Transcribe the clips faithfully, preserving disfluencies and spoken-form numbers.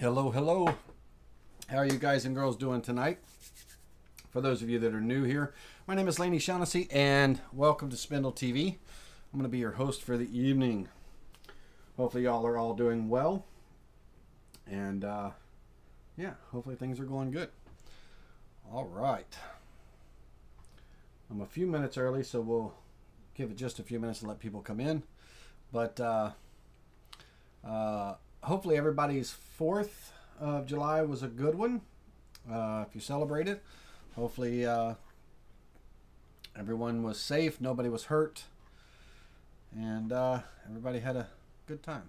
Hello, hello. How are you guys and girls doing tonight? For those of you that are new here, my name is Laney Shaughnessy and welcome to Spindle T V. I'm going to be your host for the evening. Hopefully y'all are all doing well. And uh, yeah, hopefully things are going good. All right. I'm a few minutes early, so we'll give it just a few minutes and let people come in. But uh, uh, hopefully everybody's fourth of July was a good one. Uh, if you celebrate it, hopefully uh, everyone was safe, nobody was hurt, and uh, everybody had a good time.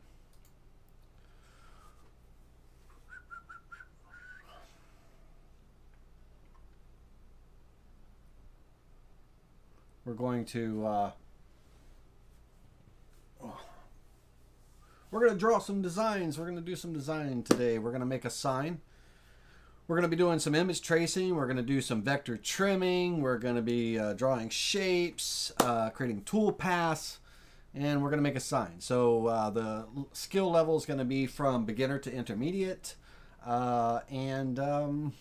We're going to uh, oh. We're going to draw some designs. We're going to do some design today. We're going to make a sign. We're going to be doing some image tracing. We're going to do some vector trimming. We're going to be uh, drawing shapes, uh, creating tool paths, and we're going to make a sign. So uh, the skill level is going to be from beginner to intermediate. Uh, and um,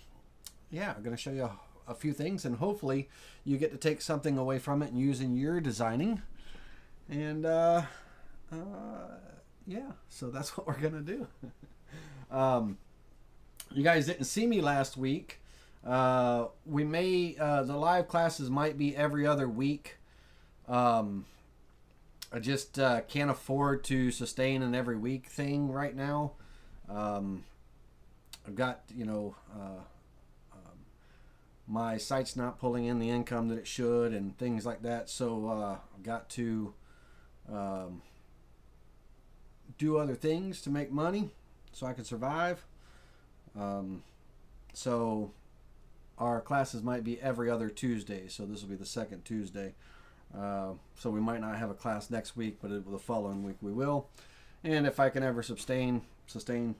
yeah, I'm going to show you a, a few things, and hopefully you get to take something away from it and use in your designing. And uh, uh, yeah, so that's what we're gonna do. um, you guys didn't see me last week. Uh, we may uh, the live classes might be every other week. Um, I just uh, can't afford to sustain an every week thing right now. Um, I've got you know uh, um, my site's not pulling in the income that it should and things like that. So uh, I've got to. Um, do other things to make money so I can survive. Um, so our classes might be every other Tuesday, so this will be the second Tuesday. Uh, so we might not have a class next week, but it, the following week we will. And if I can ever sustain sustain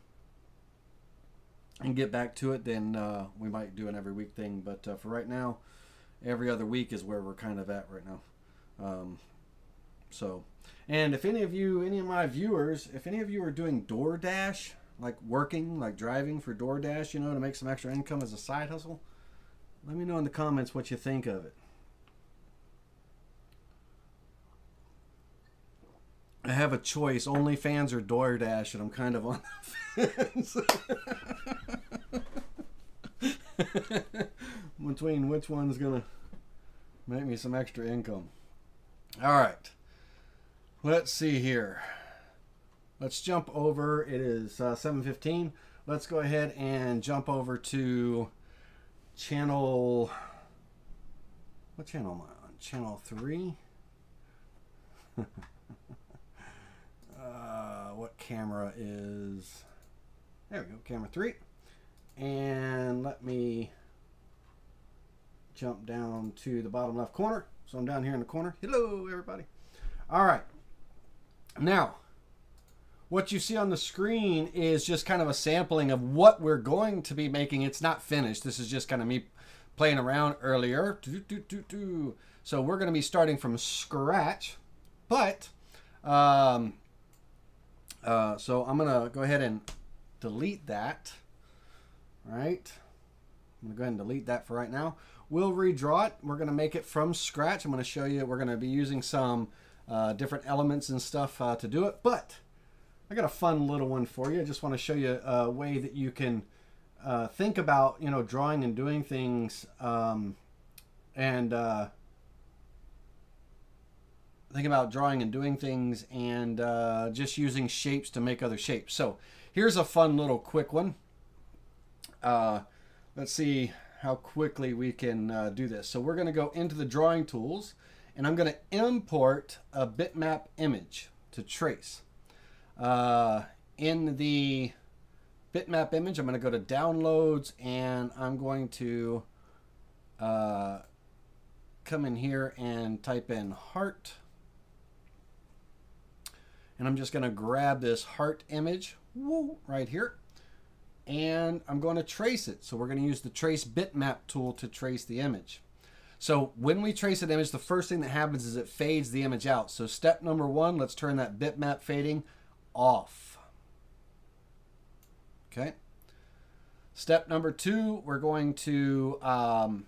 and get back to it, then uh, we might do an every week thing. But uh, for right now, every other week is where we're kind of at right now. Um, so and if any of you, any of my viewers, if any of you are doing DoorDash, like working, like driving for DoorDash, you know, to make some extra income as a side hustle, let me know in the comments what you think of it. I have a choice, OnlyFans or DoorDash, and I'm kind of on the fence. Between which one's gonna make me some extra income. All right. Let's see here. Let's jump over. It is uh, seven fifteen. Let's go ahead and jump over to channel. What channel am I on? Channel three. uh, what camera is? There we go. Camera three. And let me jump down to the bottom left corner. So I'm down here in the corner. Hello, everybody. All right. Now, what you see on the screen is just kind of a sampling of what we're going to be making. It's not finished. This is just kind of me playing around earlier. Do, do, do, do. So we're going to be starting from scratch. But, um, uh, so I'm going to go ahead and delete that. All right. I'm going to go ahead and delete that for right now. We'll redraw it. We're going to make it from scratch. I'm going to show you. We're going to be using some... Uh, different elements and stuff uh, to do it, but I got a fun little one for you. I just want to show you a way that you can uh, think about, you know, drawing and doing things, um, and uh, think about drawing and doing things, and uh, just using shapes to make other shapes. So here's a fun little quick one. Uh, let's see how quickly we can uh, do this. So we're going to go into the drawing tools. And I'm going to import a bitmap image to trace. Uh, in the bitmap image, I'm going to go to downloads, and I'm going to uh, come in here and type in heart. And I'm just going to grab this heart image woo, right here. And I'm going to trace it. So we're going to use the trace bitmap tool to trace the image. So when we trace an image, the first thing that happens is it fades the image out. So step number one, let's turn that bitmap fading off. Okay. Step number two, we're going to um,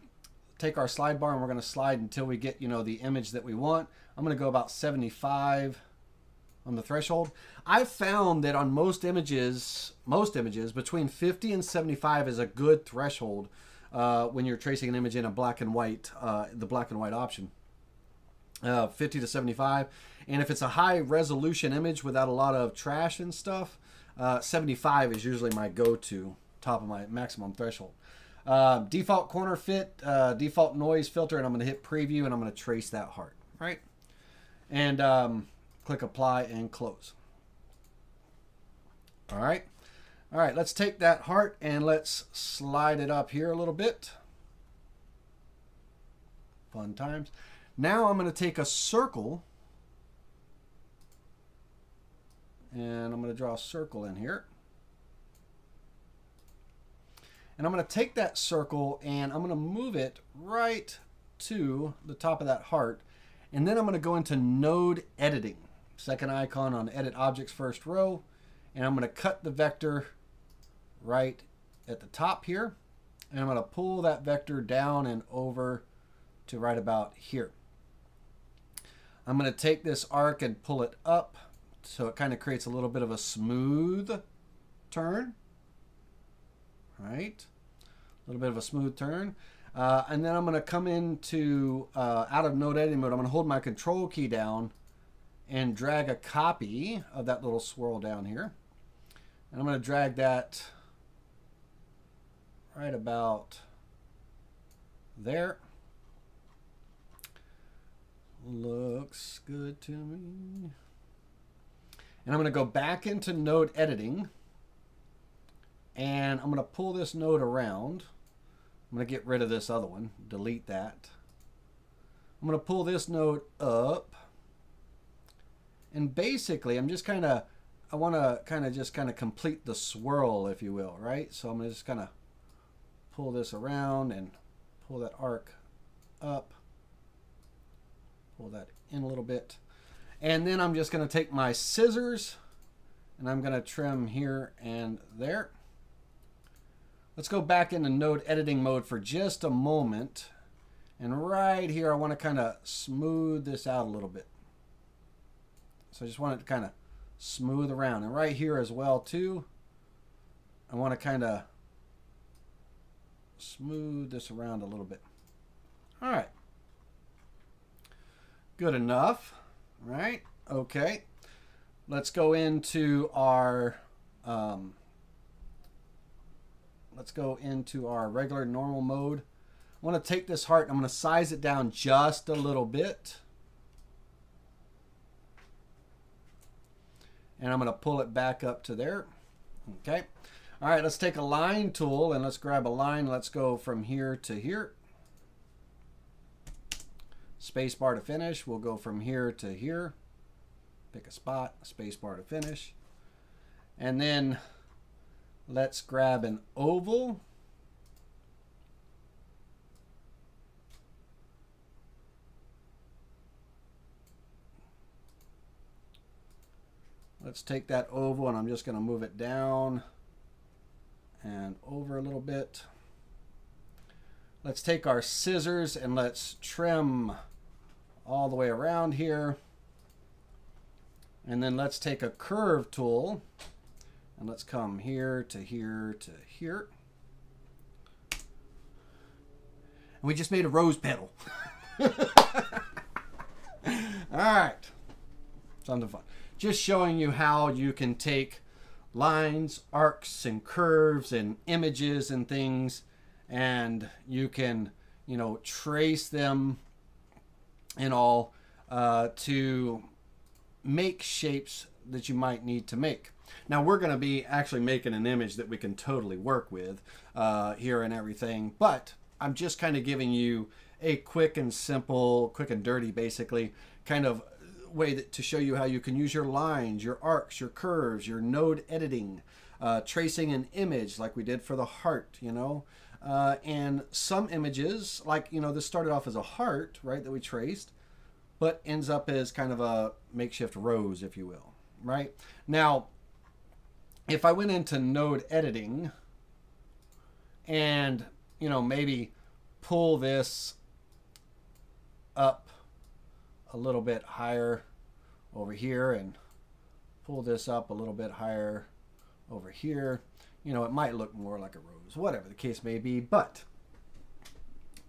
take our slide bar and we're going to slide until we get, you know, the image that we want. I'm going to go about seventy-five on the threshold. I've found that on most images, most images, between fifty and seventy-five is a good threshold uh, when you're tracing an image in a black and white, uh, the black and white option. Uh, fifty to seventy-five, and if it's a high resolution image without a lot of trash and stuff, uh, seventy-five is usually my go-to, top of my maximum threshold. Uh, default corner fit, uh, default noise filter, and I'm gonna hit preview and I'm gonna trace that heart, right? And um, click apply and close. All right, all right, let's take that heart and let's slide it up here a little bit. Fun times. Now I'm going to take a circle and I'm going to draw a circle in here. And I'm going to take that circle and I'm going to move it right to the top of that heart. And then I'm going to go into node editing. Second icon on edit objects, first row. And I'm going to cut the vector right at the top here. And I'm going to pull that vector down and over to right about here. I'm going to take this arc and pull it up so it kind of creates a little bit of a smooth turn. All right, a little bit of a smooth turn. Uh, and then I'm going to come into, uh, out of node editing mode, I'm going to hold my control key down and drag a copy of that little swirl down here. And I'm going to drag that right about there. Looks good to me. And I'm going to go back into node editing and I'm going to pull this node around. I'm going to get rid of this other one, delete that. I'm going to pull this node up and basically I'm just kind of, I want to kind of just kind of complete the swirl, if you will, right? So I'm going to just kind of pull this around and pull that arc up. Pull that in a little bit. And then I'm just going to take my scissors and I'm going to trim here and there. Let's go back into node editing mode for just a moment. And right here, I want to kind of smooth this out a little bit. So I just want it to kind of smooth around. And right here as well too, I want to kind of smooth this around a little bit. All right. Good enough, right? Okay, let's go into our um, let's go into our regular normal mode. I want to take this heart and I'm going to size it down just a little bit, and I'm going to pull it back up to there. Okay, all right. Let's take a line tool and let's grab a line. Let's go from here to here. Space bar to finish. We'll go from here to here. Pick a spot, space bar to finish. And then let's grab an oval. Let's take that oval and I'm just going to move it down and over a little bit. Let's take our scissors and let's trim all the way around here. And then let's take a curve tool and let's come here to here to here. And we just made a rose petal. All right, something fun. Just showing you how you can take lines, arcs, and curves, and images and things, and you can, you know, trace them and all uh, to make shapes that you might need to make. Now we're going to be actually making an image that we can totally work with uh, here and everything, but I'm just kind of giving you a quick and simple, quick and dirty basically, kind of way that, to show you how you can use your lines, your arcs, your curves, your node editing, uh, tracing an image like we did for the heart, you know. Uh, and some images, like, you know, this started off as a heart, right, that we traced, but ends up as kind of a makeshift rose, if you will, right? Now, if I went into node editing and, you know, maybe pull this up a little bit higher over here and pull this up a little bit higher over here, you know, it might look more like a rose, whatever the case may be. But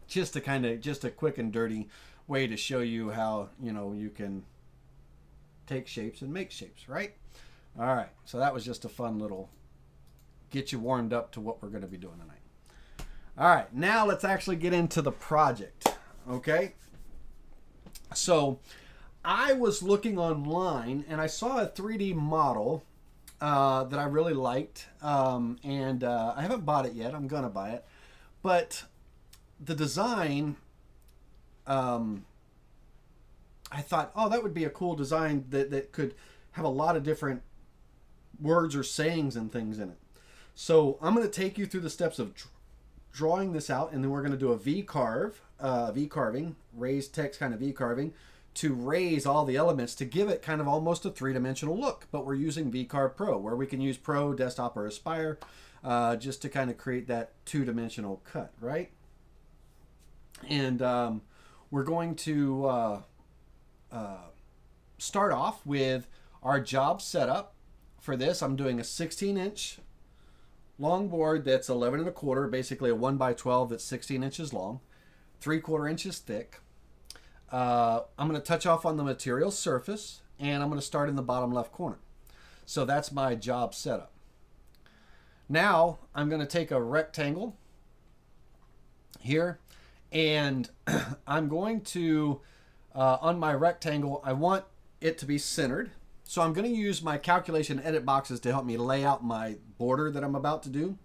just a kind of just a quick and dirty way to show you how, you know, you can take shapes and make shapes, right? All right, so that was just a fun little get you warmed up to what we're going to be doing tonight. All right, now let's actually get into the project. Okay, so I was looking online and I saw a three D model uh, that I really liked, um, and uh, I haven't bought it yet. I'm gonna buy it, but the design, um, I thought, oh, that would be a cool design that, that could have a lot of different words or sayings and things in it. So I'm gonna take you through the steps of drawing this out, and then we're gonna do a V-carve, uh, V-carving, raised text kind of V-carving, to raise all the elements to give it kind of almost a three-dimensional look. But we're using VCarve Pro, where we can use Pro, Desktop, or Aspire uh, just to kind of create that two-dimensional cut, right? And um, we're going to uh, uh, start off with our job setup. For this, I'm doing a sixteen inch long board that's eleven and a quarter, basically a one by twelve that's sixteen inches long, three quarter inches thick. Uh, I'm going to touch off on the material surface, and I'm going to start in the bottom left corner. So that's my job setup. Now I'm going to take a rectangle here, and I'm going to, uh, on my rectangle, I want it to be centered. So I'm going to use my calculation edit boxes to help me lay out my border that I'm about to do.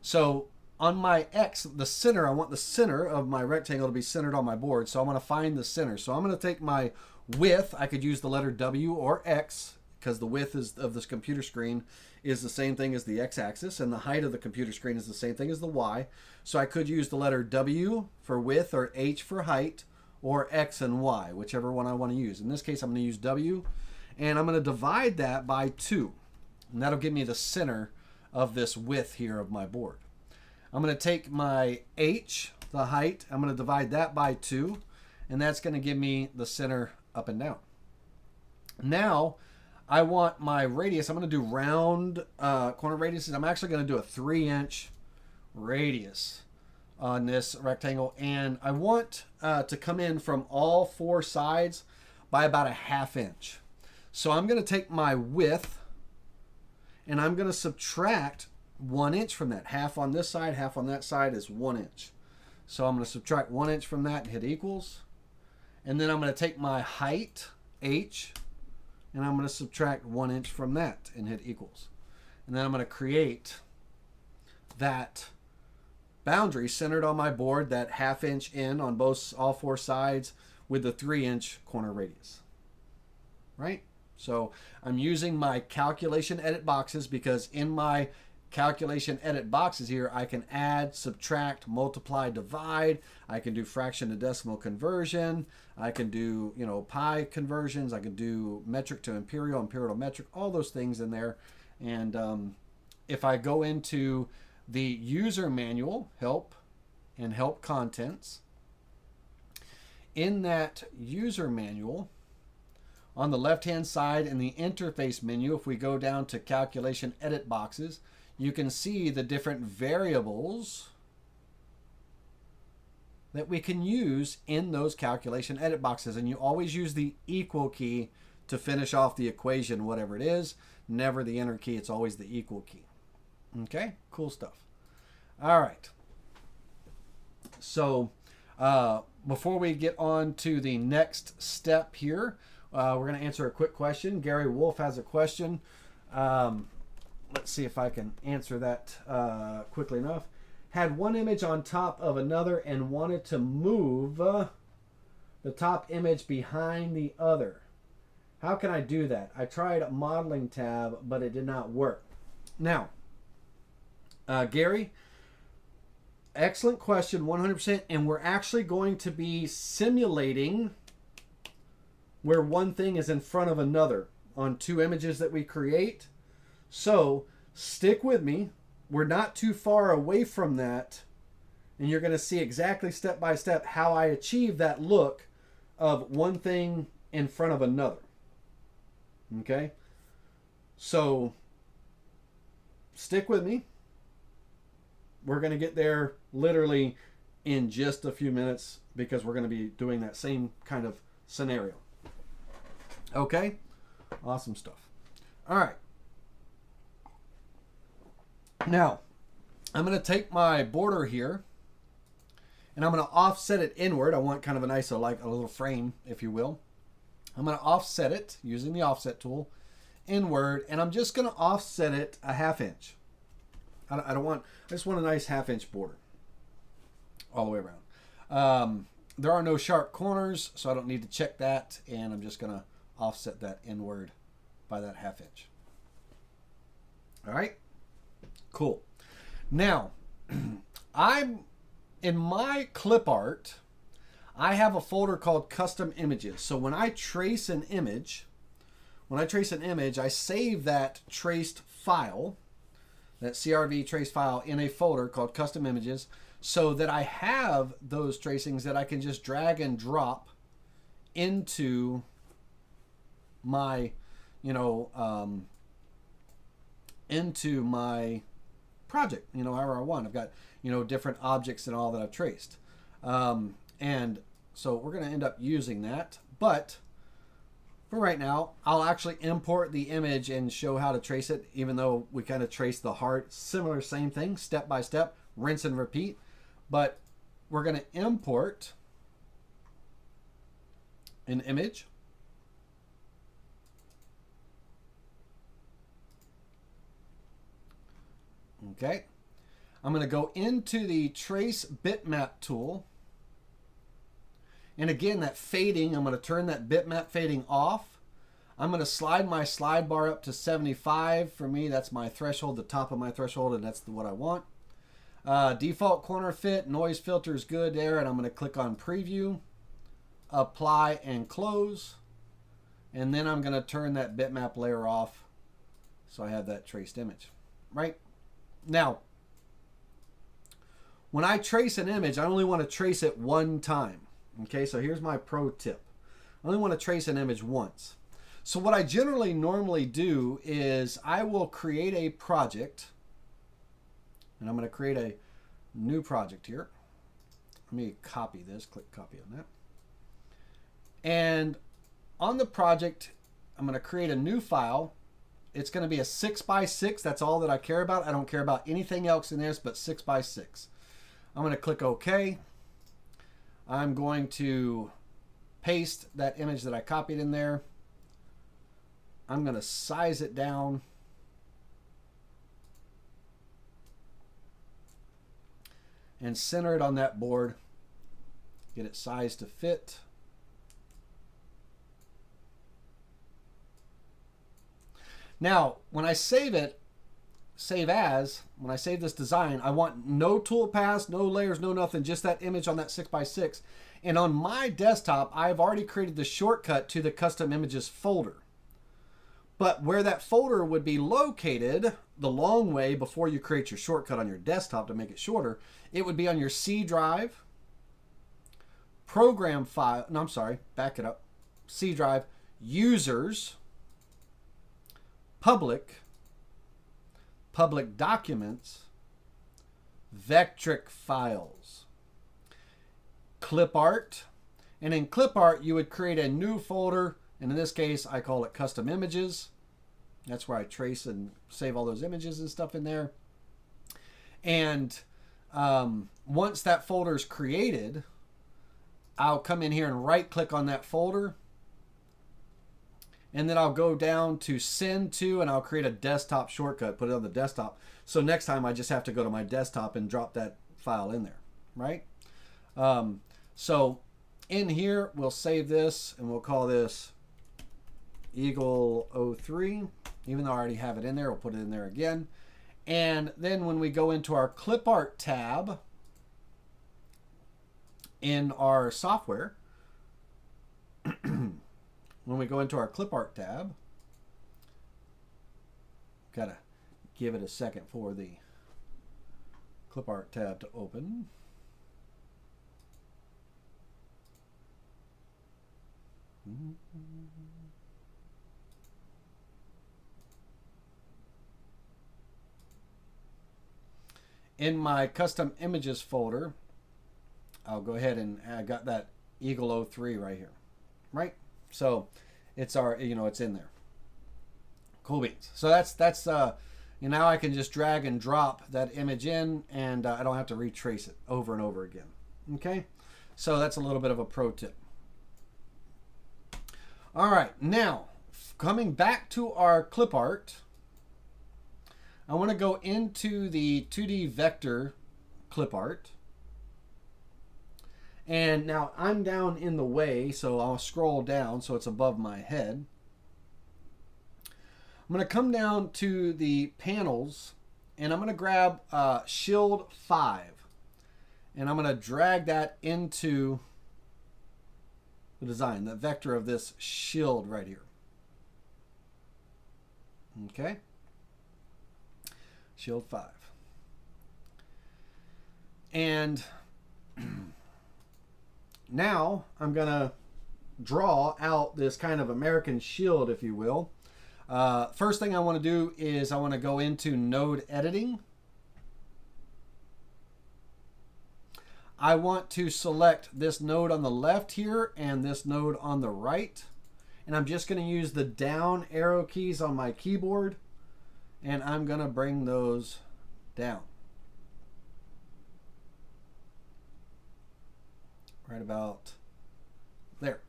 So on my X, the center, I want the center of my rectangle to be centered on my board. So I'm going to find the center. So I'm going to take my width. I could use the letter W or X, because the width is of this computer screen is the same thing as the X axis, and the height of the computer screen is the same thing as the Y. So I could use the letter W for width or H for height or X and Y, whichever one I want to use. In this case, I'm going to use W, and I'm going to divide that by two. And that'll give me the center of this width here of my board. I'm going to take my H, the height, I'm going to divide that by two, and that's going to give me the center up and down. Now I want my radius. I'm going to do round uh, corner radiuses. I'm actually going to do a three inch radius on this rectangle, and I want uh, to come in from all four sides by about a half inch. So I'm going to take my width and I'm going to subtract one inch from that. Half on this side, half on that side is one inch. So I'm going to subtract one inch from that and hit equals. And then I'm going to take my height, H, and I'm going to subtract one inch from that and hit equals. And then I'm going to create that boundary centered on my board, that half inch in on both, all four sides with the three inch corner radius, right? So I'm using my calculation edit boxes, because in my calculation edit boxes here, I can add, subtract, multiply, divide. I can do fraction to decimal conversion. I can do, you know, pi conversions. I can do metric to imperial, imperial to metric, all those things in there. And um, if I go into the user manual, help, and help contents, in that user manual, on the left-hand side in the interface menu, if we go down to calculation edit boxes, you can see the different variables that we can use in those calculation edit boxes. And you always use the equal key to finish off the equation, whatever it is, never the enter key. It's always the equal key. Okay, cool stuff. All right. So uh, before we get on to the next step here, uh, we're going to answer a quick question. Gary Wolf has a question. Um, Let's see if I can answer that uh, quickly enough. Had one image on top of another and wanted to move uh, the top image behind the other. How can I do that? I tried modeling tab, but it did not work. Now, uh, Gary, excellent question, one hundred percent. And we're actually going to be simulating where one thing is in front of another on two images that we create. So Stick with me. We're not too far away from that. And you're going to see exactly step by step how I achieve that look of one thing in front of another. Okay? So stick with me. We're going to get there literally in just a few minutes because we're going to be doing that same kind of scenario. Okay? Awesome stuff. All right. Now, I'm going to take my border here and I'm going to offset it inward. I want kind of an I S O, like a little frame, if you will. I'm going to offset it using the offset tool inward, and I'm just going to offset it a half inch. I don't want, I just want a nice half inch border all the way around. Um, there are no sharp corners, so I don't need to check that, and I'm just going to offset that inward by that half inch. All right, cool. Now, I'm in my clip art, I have a folder called custom images. So when I trace an image, when I trace an image, I save that traced file, that C R V trace file, in a folder called custom images, so that I have those tracings that I can just drag and drop into my, you know, um, into my project, you know, however I want. I've got, you know, different objects and all that I've traced. Um, and so we're going to end up using that, but for right now, I'll actually import the image and show how to trace it, even though we kind of trace the heart, similar, same thing, step by step, rinse and repeat. But we're going to import an image. Okay. I'm going to go into the trace bitmap tool. And again, that fading, I'm going to turn that bitmap fading off. I'm going to slide my slide bar up to seventy-five. For me, that's my threshold, the top of my threshold, and that's what I want. Uh, default corner fit, noise filter is good there, and I'm going to click on preview, apply and close. And then I'm going to turn that bitmap layer off so I have that traced image, right? Now, when I trace an image, I only want to trace it one time. Okay, so here's my pro tip. I only want to trace an image once. So what I generally normally do is I will create a project, and I'm going to create a new project here. Let me copy this, click copy on that. And on the project, I'm going to create a new file. It's going to be a six by six. That's all that I care about. I don't care about anything else in this but six by six. I'm going to click OK. I'm going to paste that image that I copied in there. I'm going to size it down. And center it on that board. Get it sized to fit. Now, when I save it, save as, when I save this design, I want no toolpaths, no layers, no nothing, just that image on that six by six. And on my desktop, I've already created the shortcut to the custom images folder. But where that folder would be located, the long way before you create your shortcut on your desktop to make it shorter, it would be on your C drive, program file, no, I'm sorry, back it up, C drive, users, public, public documents, Vectric files, clip art. And in clip art, you would create a new folder. And in this case, I call it custom images. That's where I trace and save all those images and stuff in there. And um, once that folder is created, I'll come in here and right click on that folder. And then I'll go down to send to, and I'll create a desktop shortcut, put it on the desktop. So next time I just have to go to my desktop and drop that file in there, right? Um, so in here, we'll save this and we'll call this Eagle oh three. Even though I already have it in there, we'll put it in there again. And then when we go into our clip art tab in our software, When we go into our clip art tab, gotta give it a second for the clip art tab to open. In my custom images folder, I'll go ahead and I got that Eagle oh three right here, right? So it's our, you know, it's in there. Cool beans. So that's, that's, uh, you know, now I can just drag and drop that image in, and uh, I don't have to retrace it over and over again. Okay. So that's a little bit of a pro tip. All right. Now coming back to our clip art, I want to go into the two D vector clip art. And now I'm down in the way, so I'll scroll down so it's above my head. I'm going to come down to the panels, and I'm going to grab uh, shield five, and I'm going to drag that into the design, the vector of this shield right here. Okay. Shield five. And now I'm going to draw out this kind of American shield, if you will. Uh, first thing I want to do is I want to go into node editing. I want to select this node on the left here and this node on the right. And I'm just going to use the down arrow keys on my keyboard, and I'm going to bring those down. Right about there.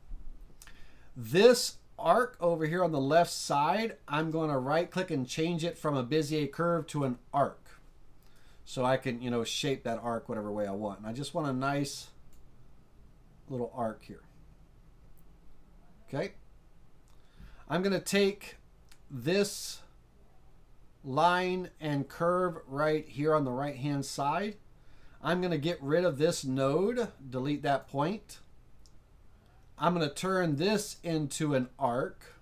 This arc over here on the left side, I'm going to right click and change it from a Bezier curve to an arc. So I can, you know, shape that arc whatever way I want. And I just want a nice little arc here. Okay. I'm going to take this line and curve right here on the right hand side. I'm going to get rid of this node, delete that point. I'm going to turn this into an arc,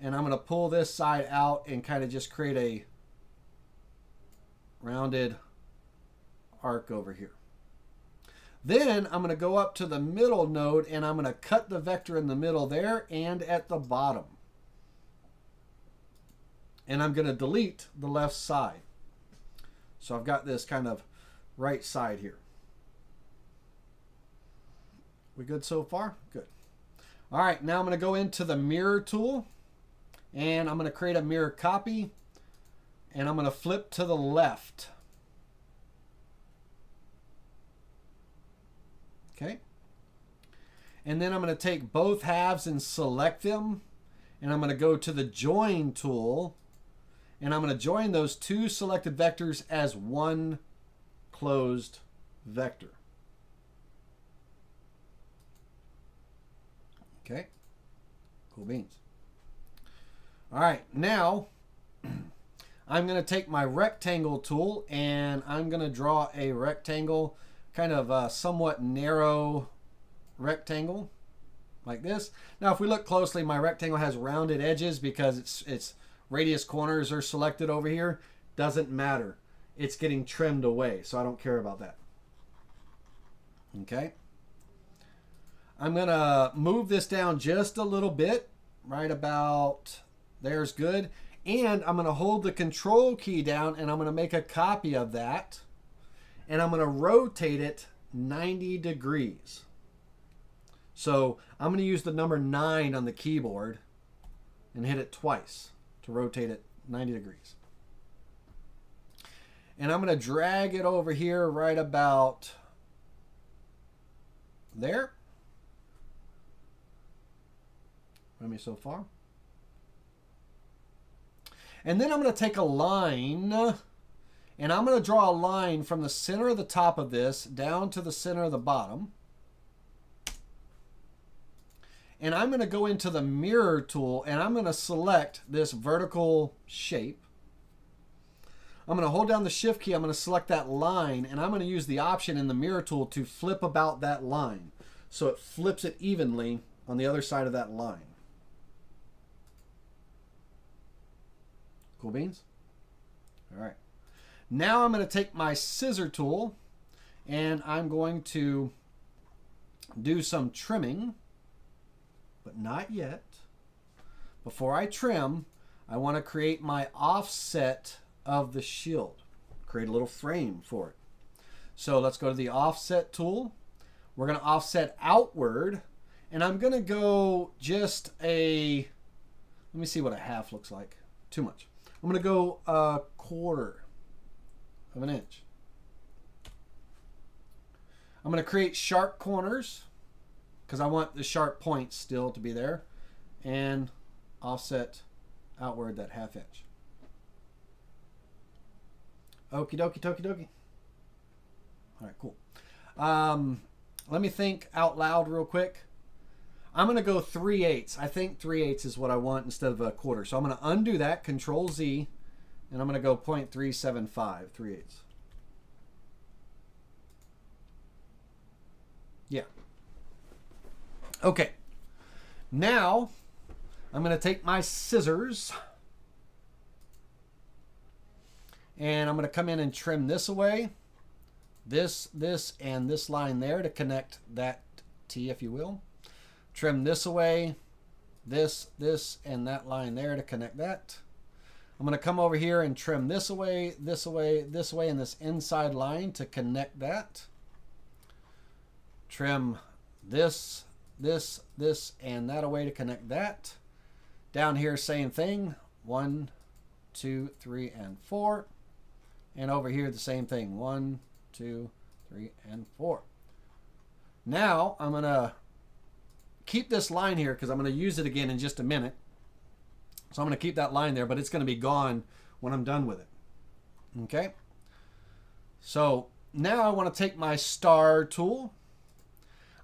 and I'm going to pull this side out and kind of just create a rounded arc over here. Then I'm going to go up to the middle node, and I'm going to cut the vector in the middle there and at the bottom. And I'm going to delete the left side. So I've got this kind of right side here. We good so far? Good. All right, now I'm going to go into the mirror tool, and I'm going to create a mirror copy, and I'm going to flip to the left. Okay. And then I'm going to take both halves and select them, and I'm going to go to the join tool, and I'm going to join those two selected vectors as one closed vector. Okay, cool beans. All right, now I'm going to take my rectangle tool, and I'm going to draw a rectangle, kind of a somewhat narrow rectangle like this. Now, if we look closely, my rectangle has rounded edges because it's, it's radius corners are selected over here. Doesn't matter. It's getting trimmed away, so I don't care about that. Okay. I'm going to move this down just a little bit, right about there's good. And I'm going to hold the control key down, and I'm going to make a copy of that. And I'm going to rotate it ninety degrees. So I'm going to use the number nine on the keyboard and hit it twice to rotate it ninety degrees. And I'm going to drag it over here right about there. With me so far. And then I'm going to take a line, and I'm going to draw a line from the center of the top of this down to the center of the bottom. And I'm going to go into the mirror tool, and I'm going to select this vertical shape. I'm going to hold down the shift key. I'm going to select that line, and I'm going to use the option in the mirror tool to flip about that line. So it flips it evenly on the other side of that line. Cool beans. All right. Now I'm going to take my scissor tool and I'm going to do some trimming, but not yet. Before I trim, I want to create my offset of the shield, create a little frame for it. So let's go to the offset tool. We're going to offset outward, and I'm going to go just a, let me see what a half looks like. Too much. I'm going to go a quarter of an inch. I'm going to create sharp corners because I want the sharp points still to be there, and offset outward that half inch. Okie dokie, dokie dokie. All right, cool. Um, let me think out loud real quick. I'm going to go three eighths. I think three eighths is what I want instead of a quarter. So I'm going to undo that, Control Z, and I'm going to go zero point three seven five, three eighths. Yeah. Okay. Now, I'm going to take my scissors, and I'm going to come in and trim this away. This, this, and this line there to connect that T, if you will. Trim this away, this, this, and that line there to connect that. I'm going to come over here and trim this away, this away, this way, and this inside line to connect that. Trim this, this, this, and that away to connect that. Down here, same thing. One, two, three, and four. And over here, the same thing. One, two, three, and four. Now, I'm going to keep this line here because I'm going to use it again in just a minute. So I'm going to keep that line there, but it's going to be gone when I'm done with it. Okay. So now I want to take my star tool.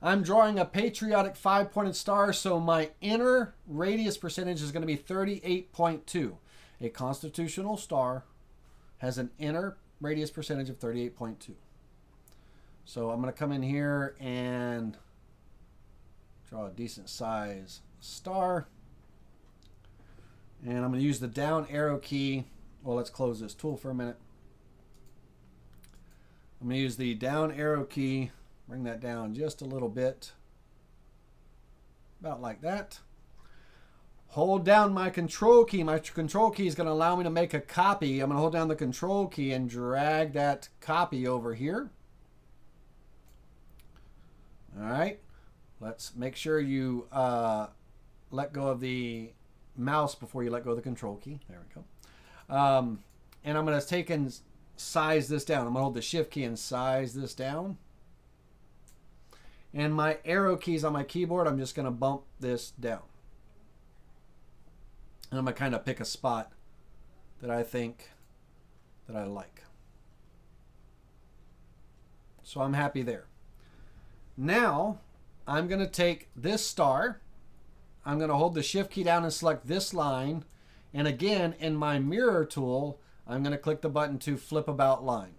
I'm drawing a patriotic five-pointed star, so my inner radius percentage is going to be thirty-eight point two. A constitutional star has an inner radius percentage of thirty-eight point two. So I'm going to come in here and draw a decent size star. And I'm going to use the down arrow key. Well, let's close this tool for a minute. I'm going to use the down arrow key. Bring that down just a little bit. About like that. Hold down my control key. My control key is going to allow me to make a copy. I'm going to hold down the control key and drag that copy over here. All right. Let's make sure you uh, let go of the mouse before you let go of the control key. There we go. Um, and I'm going to take and size this down. I'm going to hold the shift key and size this down. And my arrow keys on my keyboard, I'm just going to bump this down. And I'm going to kind of pick a spot that I think that I like. So I'm happy there. Now, I'm going to take this star, I'm going to hold the shift key down and select this line, and again in my mirror tool I'm going to click the button to flip about line.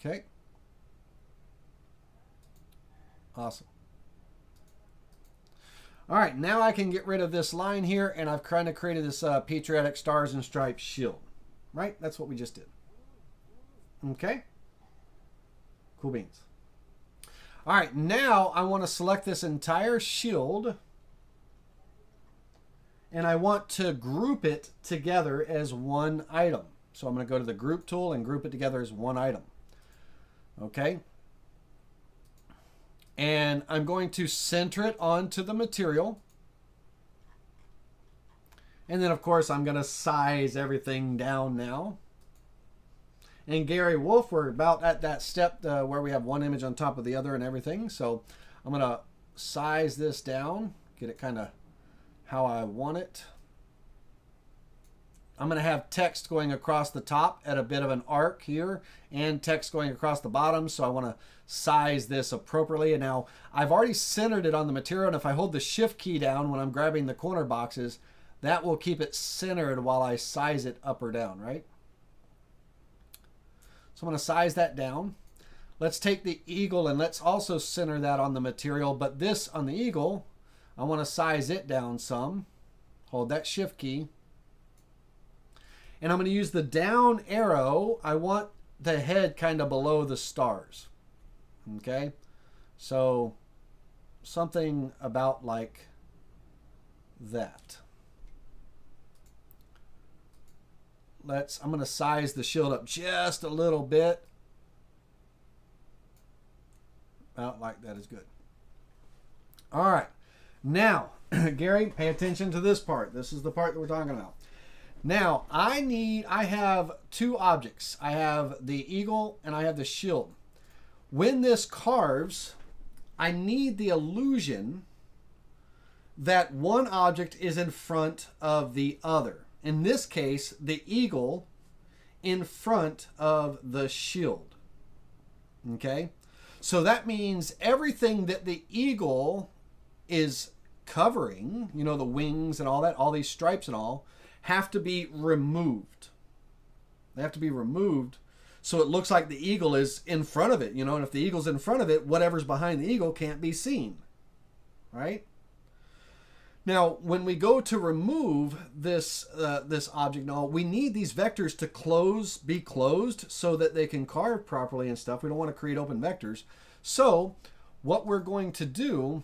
Okay. Awesome. All right, now I can get rid of this line here, and I've kind of created this uh, patriotic stars and stripes shield. Right? That's what we just did. Okay. Cool beans. All right, now I want to select this entire shield, and I want to group it together as one item. So I'm going to go to the group tool and group it together as one item. Okay. And I'm going to center it onto the material. And then, of course, I'm going to size everything down now. And Gary Wolf, we're about at that step uh, where we have one image on top of the other and everything. So I'm going to size this down, get it kind of how I want it. I'm going to have text going across the top at a bit of an arc here and text going across the bottom. So I want to size this appropriately. And now I've already centered it on the material. And if I hold the shift key down when I'm grabbing the corner boxes, that will keep it centered while I size it up or down, right? So I'm going to size that down. Let's take the eagle and let's also center that on the material. But this on the eagle, I want to size it down some. Hold that shift key, and I'm going to use the down arrow. I want the head kind of below the stars. Okay, so something about like that. Let's, I'm going to size the shield up just a little bit. About like that is good. All right. Now, Gary, pay attention to this part. This is the part that we're talking about. Now, I need, I have two objects. I have the eagle and I have the shield. When this carves, I need the illusion that one object is in front of the other. In this case, the eagle in front of the shield. Okay? So that means everything that the eagle is covering, you know, the wings and all that, all these stripes and all, have to be removed. They have to be removed so it looks like the eagle is in front of it, you know, and if the eagle's in front of it, whatever's behind the eagle can't be seen, right? Now, when we go to remove this uh, this object and all, we need these vectors to close, be closed so that they can carve properly and stuff. We don't want to create open vectors. So what we're going to do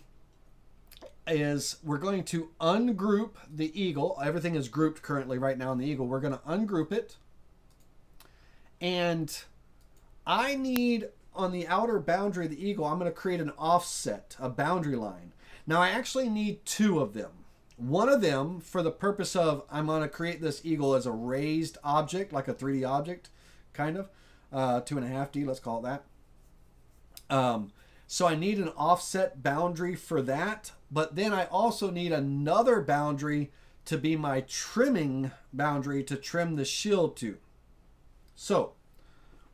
is we're going to ungroup the eagle. Everything is grouped currently right now in the eagle. We're going to ungroup it. And I need, on the outer boundary of the eagle, I'm going to create an offset, a boundary line. Now, I actually need two of them. One of them, for the purpose of, I'm going to create this eagle as a raised object, like a three D object, kind of, uh, two and a half D, let's call it that. Um, so I need an offset boundary for that, but then I also need another boundary to be my trimming boundary to trim the shield to. So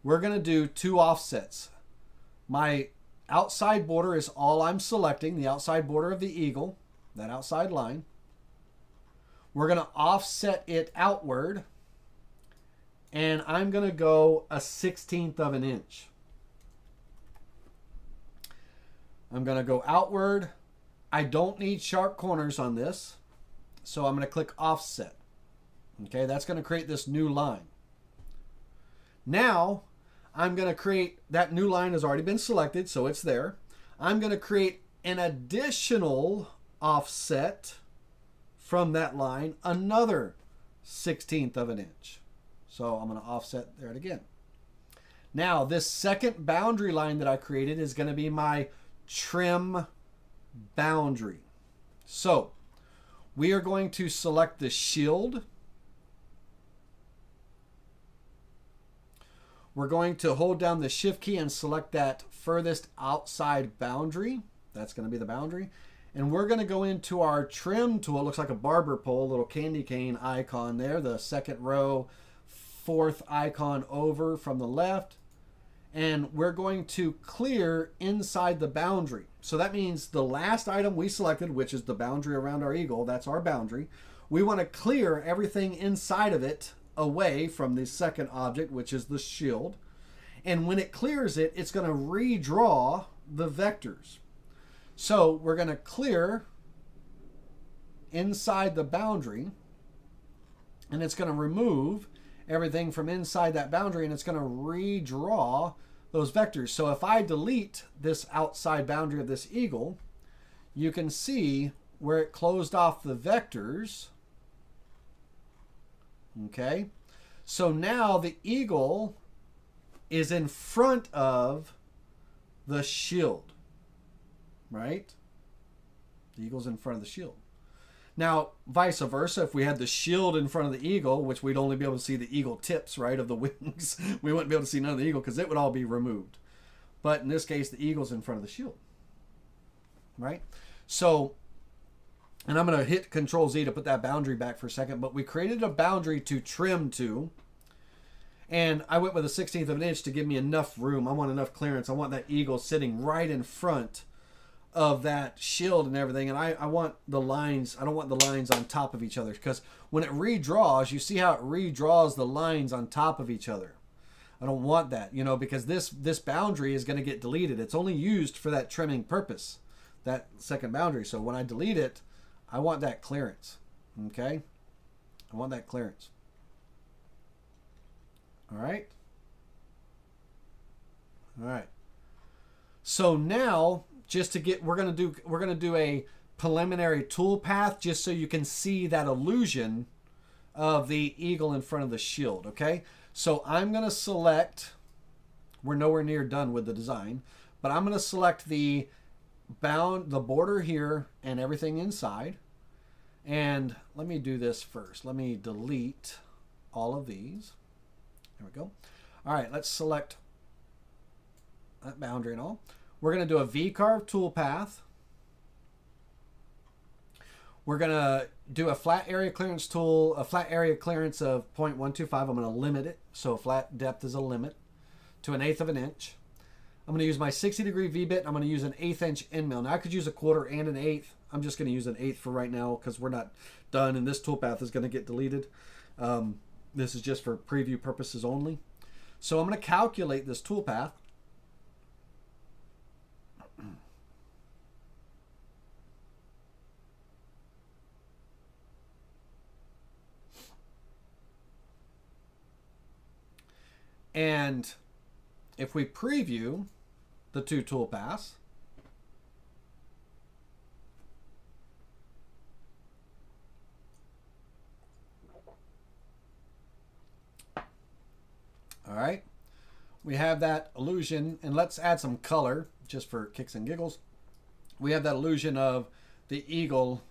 we're going to do two offsets. My outside border is all I'm selecting, the outside border of the eagle, that outside line. We're going to offset it outward, and I'm going to go a sixteenth of an inch. I'm going to go outward. I don't need sharp corners on this, so I'm going to click offset. Okay, that's going to create this new line. Now, I'm going to create, that new line has already been selected, so it's there. I'm going to create an additional offset from that line, another sixteenth of an inch. So I'm going to offset there again. Now, this second boundary line that I created is going to be my trim boundary. So we are going to select the shield. We're going to hold down the shift key and select that furthest outside boundary. That's going to be the boundary. And we're going to go into our trim tool. It looks like a barber pole, little candy cane icon there, the second row, fourth icon over from the left. And we're going to clear inside the boundary. So that means the last item we selected, which is the boundary around our eagle, that's our boundary. We want to clear everything inside of it away from the second object, which is the shield. And when it clears it, it's going to redraw the vectors. So we're going to clear inside the boundary, and it's going to remove everything from inside that boundary, and it's going to redraw those vectors. So if I delete this outside boundary of this eagle, you can see where it closed off the vectors. Okay, so now the eagle is in front of the shield, right? The eagle's in front of the shield. Now, vice versa, if we had the shield in front of the eagle, which we'd only be able to see the eagle tips, right, of the wings, we wouldn't be able to see none of the eagle because it would all be removed. But in this case, the eagle's in front of the shield, right? So, and I'm going to hit control Z to put that boundary back for a second. But we created a boundary to trim to. And I went with a sixteenth of an inch to give me enough room. I want enough clearance. I want that eagle sitting right in front of that shield and everything. And I, I want the lines. I don't want the lines on top of each other. Because when it redraws, you see how it redraws the lines on top of each other. I don't want that, you know, because this, this boundary is going to get deleted. It's only used for that trimming purpose, that second boundary. So when I delete it, I want that clearance, okay? I want that clearance. All right. All right. So now, just to get, we're gonna do we're gonna do a preliminary tool path just so you can see that illusion of the eagle in front of the shield. Okay. So I'm gonna select. We're nowhere near done with the design, but I'm gonna select the bound the border here and everything inside. And let me do this first. Let me delete all of these. There we go. All right, let's select that boundary and all. We're gonna do a V-carve toolpath. We're gonna do a flat area clearance tool, a flat area clearance of zero point one two five. I'm gonna limit it, so flat depth is a limit to an eighth of an inch. I'm gonna use my sixty degree V-bit. I'm gonna use an eighth inch end mill. Now I could use a quarter and an eighth. I'm just gonna use an eighth for right now because we're not done and this toolpath is gonna get deleted. Um, This is just for preview purposes only. So I'm going to calculate this toolpath. And if we preview the two toolpaths, all right, we have that illusion, and let's add some color just for kicks and giggles. We have that illusion of the eagle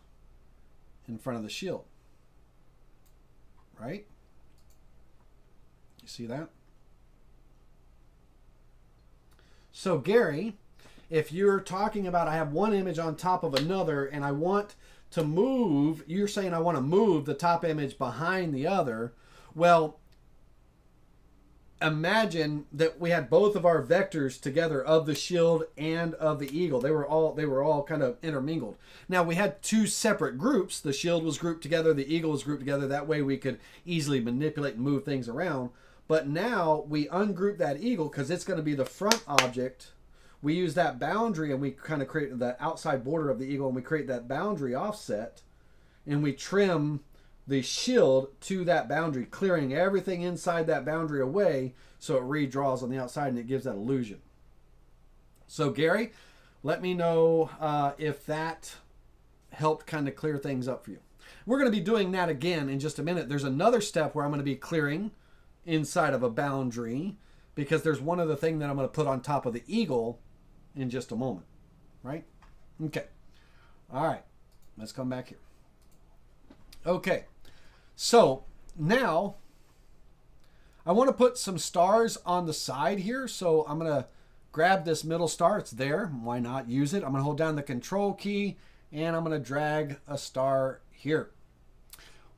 in front of the shield, right? You see that? So Gary, if you're talking about I have one image on top of another and I want to move, you're saying I want to move the top image behind the other. Well, imagine that we had both of our vectors together of the shield and of the eagle. They were all they were all kind of intermingled. Now we had two separate groups. The shield was grouped together, the eagle was grouped together. That way we could easily manipulate and move things around. But now we ungroup that eagle because it's going to be the front object. We use that boundary and we kind of create the outside border of the eagle, and we create that boundary offset, and we trim the shield to that boundary, clearing everything inside that boundary away so it redraws on the outside and it gives that illusion. So Gary, let me know uh, if that helped kind of clear things up for you. We're gonna be doing that again in just a minute. There's another step where I'm gonna be clearing inside of a boundary because there's one other thing that I'm gonna put on top of the eagle in just a moment, right? Okay, all right, let's come back here. Okay. So now I want to put some stars on the side here. So I'm going to grab this middle star. It's there. Why not use it? I'm going to hold down the control key and I'm going to drag a star here.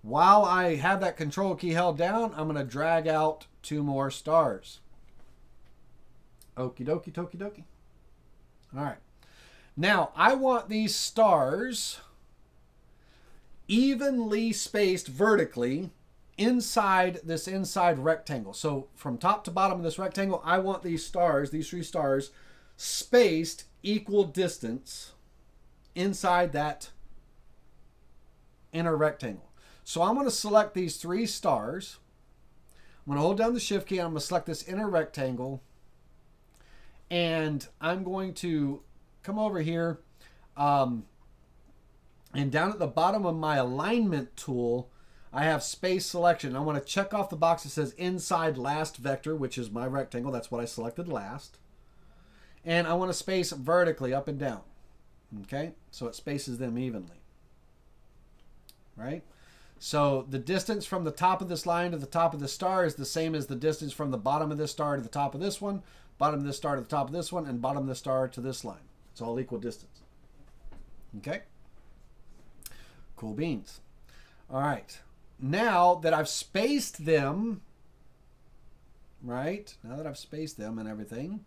While I have that control key held down, I'm going to drag out two more stars. Okie dokie, tokie dokie. All right. Now I want these stars evenly spaced vertically inside this inside rectangle. So from top to bottom of this rectangle, I want these stars, these three stars, spaced equal distance inside that inner rectangle. So I'm going to select these three stars. I'm going to hold down the shift key and I'm going to select this inner rectangle. And I'm going to come over here. Um, And down at the bottom of my alignment tool, I have space selection. I want to check off the box that says inside last vector, which is my rectangle. That's what I selected last. And I want to space vertically up and down. Okay, so it spaces them evenly. Right? So the distance from the top of this line to the top of the star is the same as the distance from the bottom of this star to the top of this one, bottom of this star to the top of this one, and bottom of this star to this line. It's all equal distance. Okay? Cool beans. All right, now that I've spaced them, right? Now that I've spaced them and everything,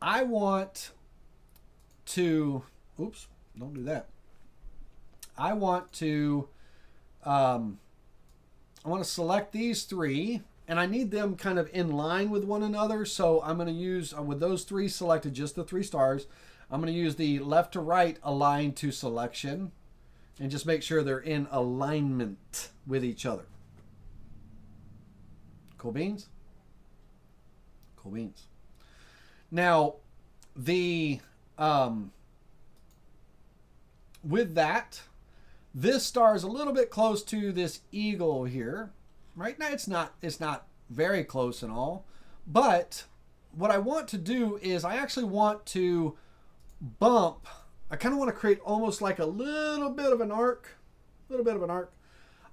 I want to, oops, don't do that. I want to, um, I want to select these three and I need them kind of in line with one another. So I'm going to use, with those three selected, just the three stars, I'm going to use the left to right align to selection and just make sure they're in alignment with each other. Cool beans. Cool beans. Now, the um, with that, this star is a little bit close to this eagle here. Right now, it's not it's not very close and all, but what I want to do is I actually want to bump. I kind of want to create almost like a little bit of an arc, a little bit of an arc.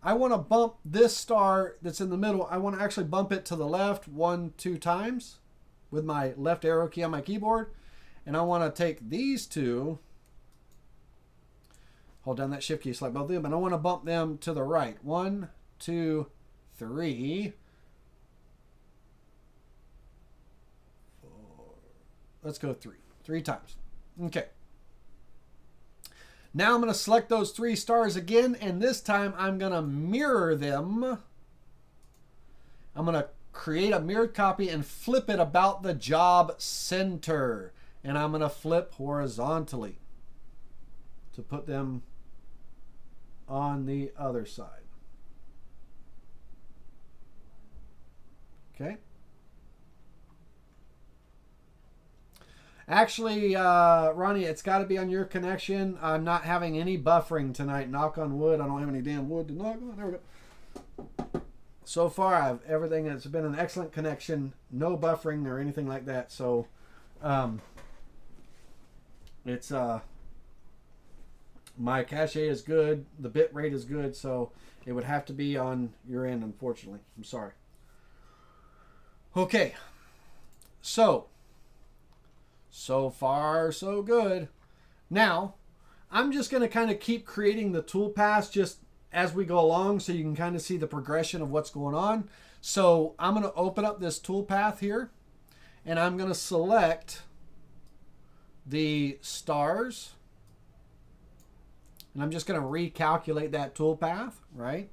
I want to bump this star that's in the middle. I want to actually bump it to the left one, two times with my left arrow key on my keyboard. And I want to take these two, hold down that shift key, select both of them, and I want to bump them to the right. One, two, three. Four. Let's go three, three times. Okay. Now I'm going to select those three stars again, and this time I'm going to mirror them. I'm going to create a mirrored copy and flip it about the job center. And I'm going to flip horizontally to put them on the other side. Okay. Actually, uh, Ronnie, it's got to be on your connection. I'm not having any buffering tonight. Knock on wood. I don't have any damn wood to knock on. There we go. So far, I've everything that's been an excellent connection. No buffering or anything like that. So, um, it's uh, my cache is good. The bit rate is good. So it would have to be on your end, unfortunately. I'm sorry. Okay. So. So far, so good. Now, I'm just going to kind of keep creating the tool paths just as we go along so you can kind of see the progression of what's going on. So I'm going to open up this tool path here, and I'm going to select the stars. And I'm just going to recalculate that tool path, right?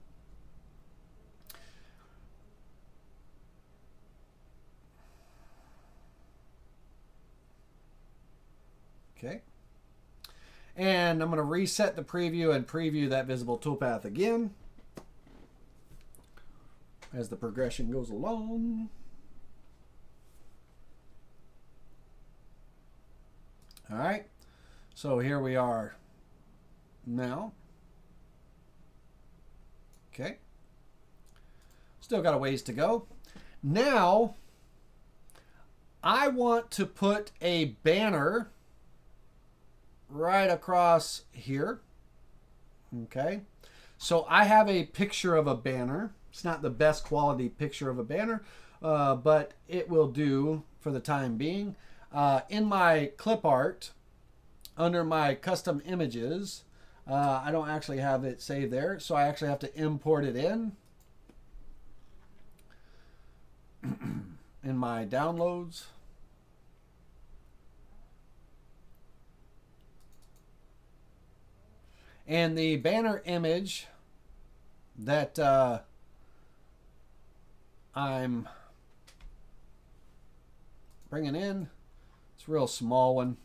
Okay. And I'm going to reset the preview and preview that visible toolpath again as the progression goes along. All right. So here we are now. Okay. Still got a ways to go. Now, I want to put a banner right across here. Okay, so I have a picture of a banner. It's not the best quality picture of a banner, uh, but it will do for the time being. Uh, in my clip art, under my custom images, uh, I don't actually have it saved there, so I actually have to import it in in my downloads. And the banner image that uh, I'm bringing in, it's a real small one.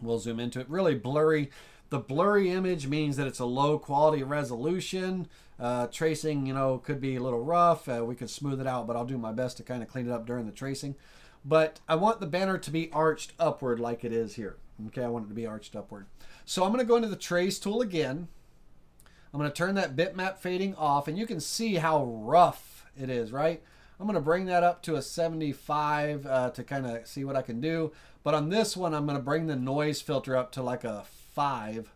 We'll zoom into it. Really blurry. The blurry image means that it's a low quality resolution. Uh, tracing, you know, could be a little rough. Uh, we could smooth it out, but I'll do my best to kind of clean it up during the tracing. But I want the banner to be arched upward like it is here. Okay, I want it to be arched upward. So I'm going to go into the trace tool again. I'm going to turn that bitmap fading off, and you can see how rough it is, right? I'm going to bring that up to a seventy-five uh, to kind of see what I can do. But on this one, I'm going to bring the noise filter up to like a five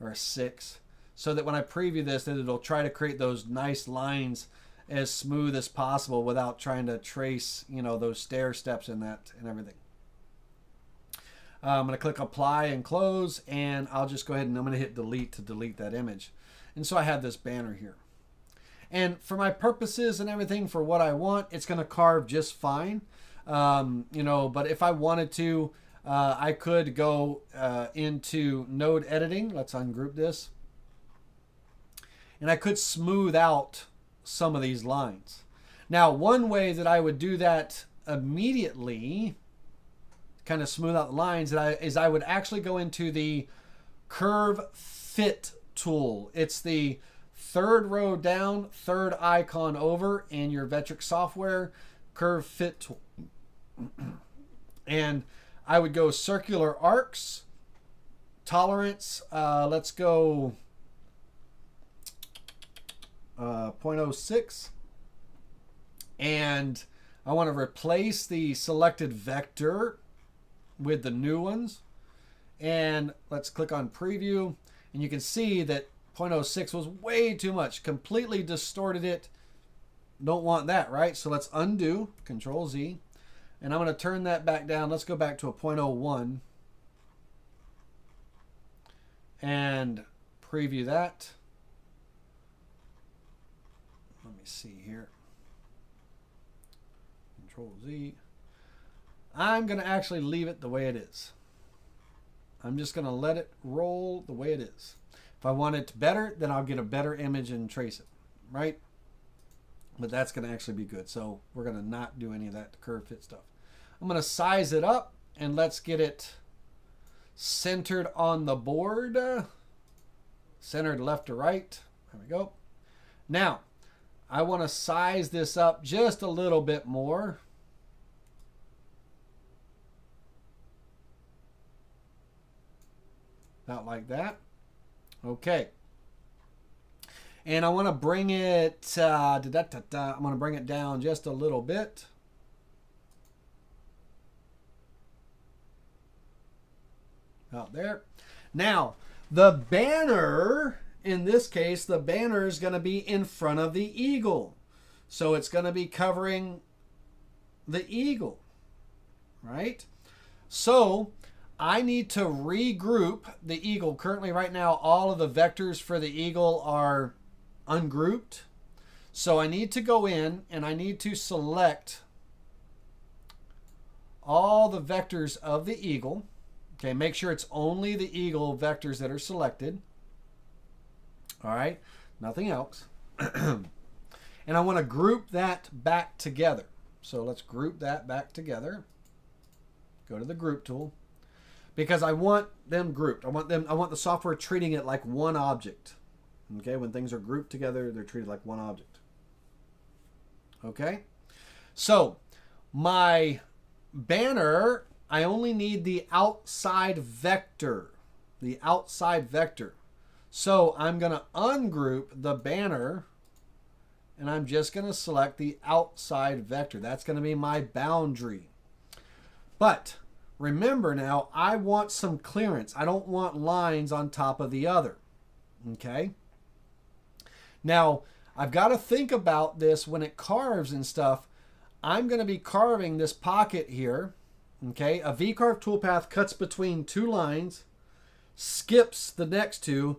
or a six so that when I preview this, that it'll try to create those nice lines as smooth as possible without trying to trace, you know, those stair steps in that and everything. Uh, I'm going to click apply and close, and I'll just go ahead and I'm going to hit delete to delete that image. And so I have this banner here. And for my purposes and everything, for what I want, it's going to carve just fine. Um, you know, but if I wanted to, uh, I could go uh, into node editing. Let's ungroup this. And I could smooth out some of these lines. Now, one way that I would do that immediately, kind of smooth out the lines, that I, is I would actually go into the curve fit tool. It's the Third row down, third icon over, and your Vectric software, curve fit tool. And I would go circular arcs, tolerance, uh, let's go uh, zero point zero six. And I want to replace the selected vector with the new ones. And let's click on preview. And you can see that zero point zero six was way too much, completely distorted it. Don't want that, right? So let's undo, Control Z. And I'm going to turn that back down. Let's go back to a zero point zero one and preview that. Let me see here. Control Z. I'm going to actually leave it the way it is. I'm just going to let it roll the way it is. If I want it better, then I'll get a better image and trace it, right? But that's going to actually be good. So we're going to not do any of that curve fit stuff. I'm going to size it up and let's get it centered on the board. Centered left to right. There we go. Now, I want to size this up just a little bit more. Not like that. Okay. And I want to bring it, uh, da, da, da, da. I'm going to bring it down just a little bit. Out there. Now, the banner, in this case, the banner is going to be in front of the eagle. So it's going to be covering the eagle, right? So I need to regroup the eagle. Currently, right now, all of the vectors for the eagle are ungrouped. So I need to go in and I need to select all the vectors of the eagle. Okay, make sure it's only the eagle vectors that are selected. All right, nothing else. And I want to group that back together. So let's group that back together. Go to the group tool. Because I want them grouped. I want them, I want the software treating it like one object. Okay, when things are grouped together, they're treated like one object. Okay, so my banner, I only need the outside vector. The outside vector. So I'm going to ungroup the banner and I'm just going to select the outside vector. That's going to be my boundary. But remember now, I want some clearance. I don't want lines on top of the other, okay? Now, I've got to think about this when it carves and stuff. I'm going to be carving this pocket here, okay? A V-carve toolpath cuts between two lines, skips the next two,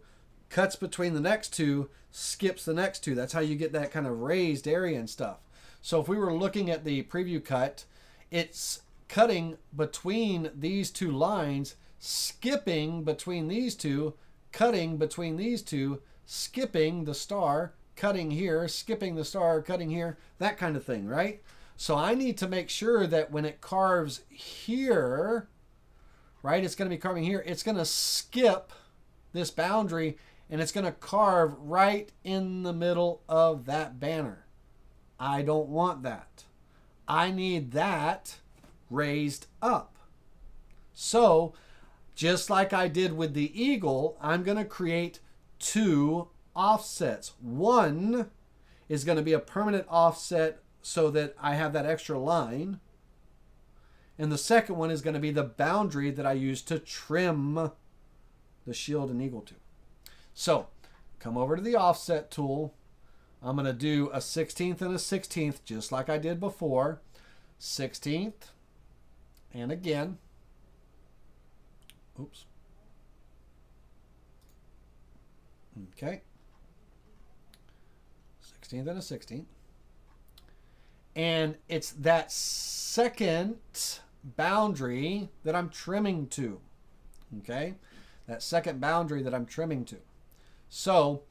cuts between the next two, skips the next two. That's how you get that kind of raised area and stuff. So if we were looking at the preview cut, it's cutting between these two lines, skipping between these two, cutting between these two, skipping the star, cutting here, skipping the star, cutting here, that kind of thing, right? So I need to make sure that when it carves here, right, it's going to be carving here, it's going to skip this boundary and it's going to carve right in the middle of that banner. I don't want that. I need that raised up. So just like I did with the eagle, I'm going to create two offsets. One is going to be a permanent offset so that I have that extra line. And the second one is going to be the boundary that I use to trim the shield and eagle to. So come over to the offset tool. I'm going to do a sixteenth and a sixteenth just like I did before. sixteenth. And again, oops, okay, sixteenth and a sixteenth. And it's that second boundary that I'm trimming to, okay? That second boundary that I'm trimming to. So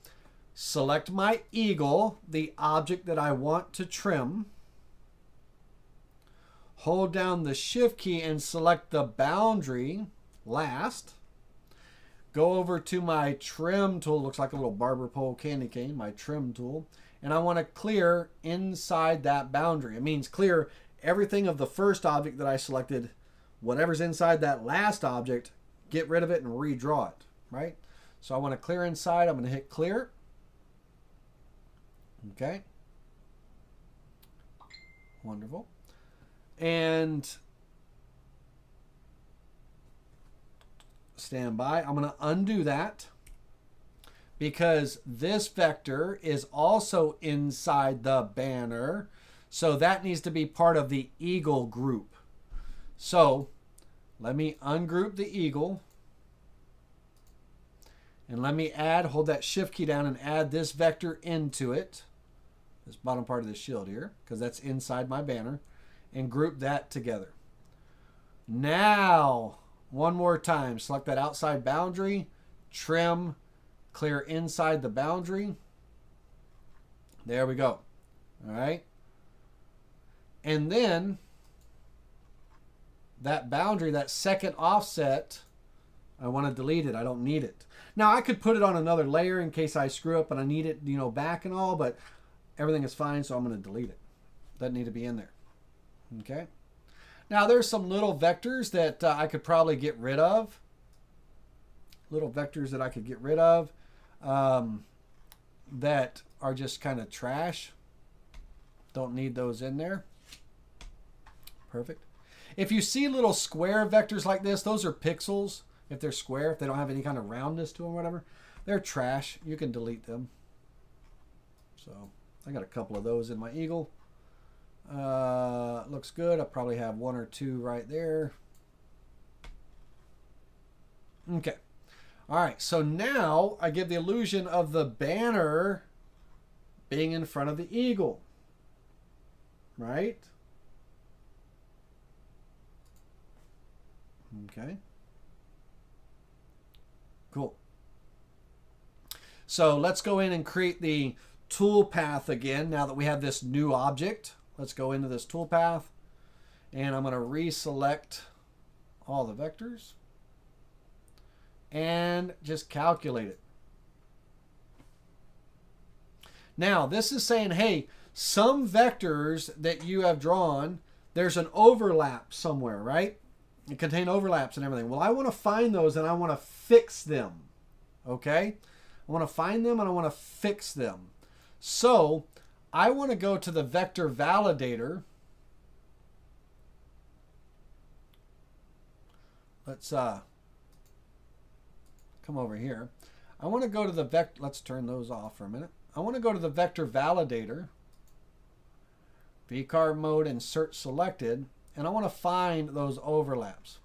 select my eagle, the object that I want to trim. Hold down the shift key and select the boundary last. go over to my trim tool. It looks like a little barber pole candy cane, my trim tool. And I want to clear inside that boundary. It means clear everything of the first object that I selected, whatever's inside that last object, get rid of it and redraw it, right? So I want to clear inside. I'm going to hit clear. Okay. Wonderful. And stand by. I'm going to undo that because this vector is also inside the banner. So that needs to be part of the eagle group. So let me ungroup the eagle. And let me add, hold that shift key down and add this vector into it. This bottom part of the shield here, because that's inside my banner. And group that together. Now, one more time, select that outside boundary, trim, clear inside the boundary. There we go. All right. And then that boundary, that second offset, I want to delete it. I don't need it. Now, I could put it on another layer in case I screw up and I need it, you know, back and all, but everything is fine, so I'm going to delete it. Doesn't need to be in there. Okay. Now, there's some little vectors that uh, I could probably get rid of. Little vectors that I could get rid of um, that are just kind of trash. Don't need those in there. Perfect. If you see little square vectors like this, those are pixels. If they're square, if they don't have any kind of roundness to them or whatever, they're trash. You can delete them. So I got a couple of those in my eagle. Uh, looks good. I probably have one or two right there. Okay. All right. So now I give the illusion of the banner being in front of the eagle. Right? Okay. Cool. So let's go in and create the toolpath again. Now that we have this new object, let's go into this toolpath. And I'm going to reselect all the vectors. And just calculate it. Now, this is saying, hey, some vectors that you have drawn, there's an overlap somewhere, right? It contain overlaps and everything. Well, I want to find those and I want to fix them. Okay? I want to find them and I want to fix them. So I want to go to the vector validator. Let's uh, come over here. I want to go to the vector. Let's turn those off for a minute. I want to go to the vector validator. Vcar mode and search selected. And I want to find those overlaps,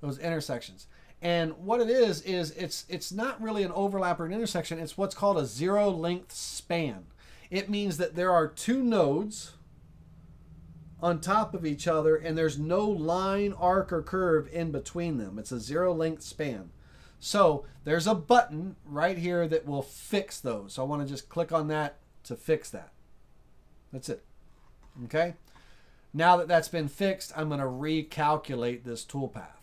those intersections. And what it is, is it's, it's not really an overlap or an intersection. It's what's called a zero length span. It means that there are two nodes on top of each other and there's no line, arc, or curve in between them. It's a zero length span. So there's a button right here that will fix those. So I want to just click on that to fix that. That's it. Okay. Now that that's been fixed, I'm going to recalculate this toolpath.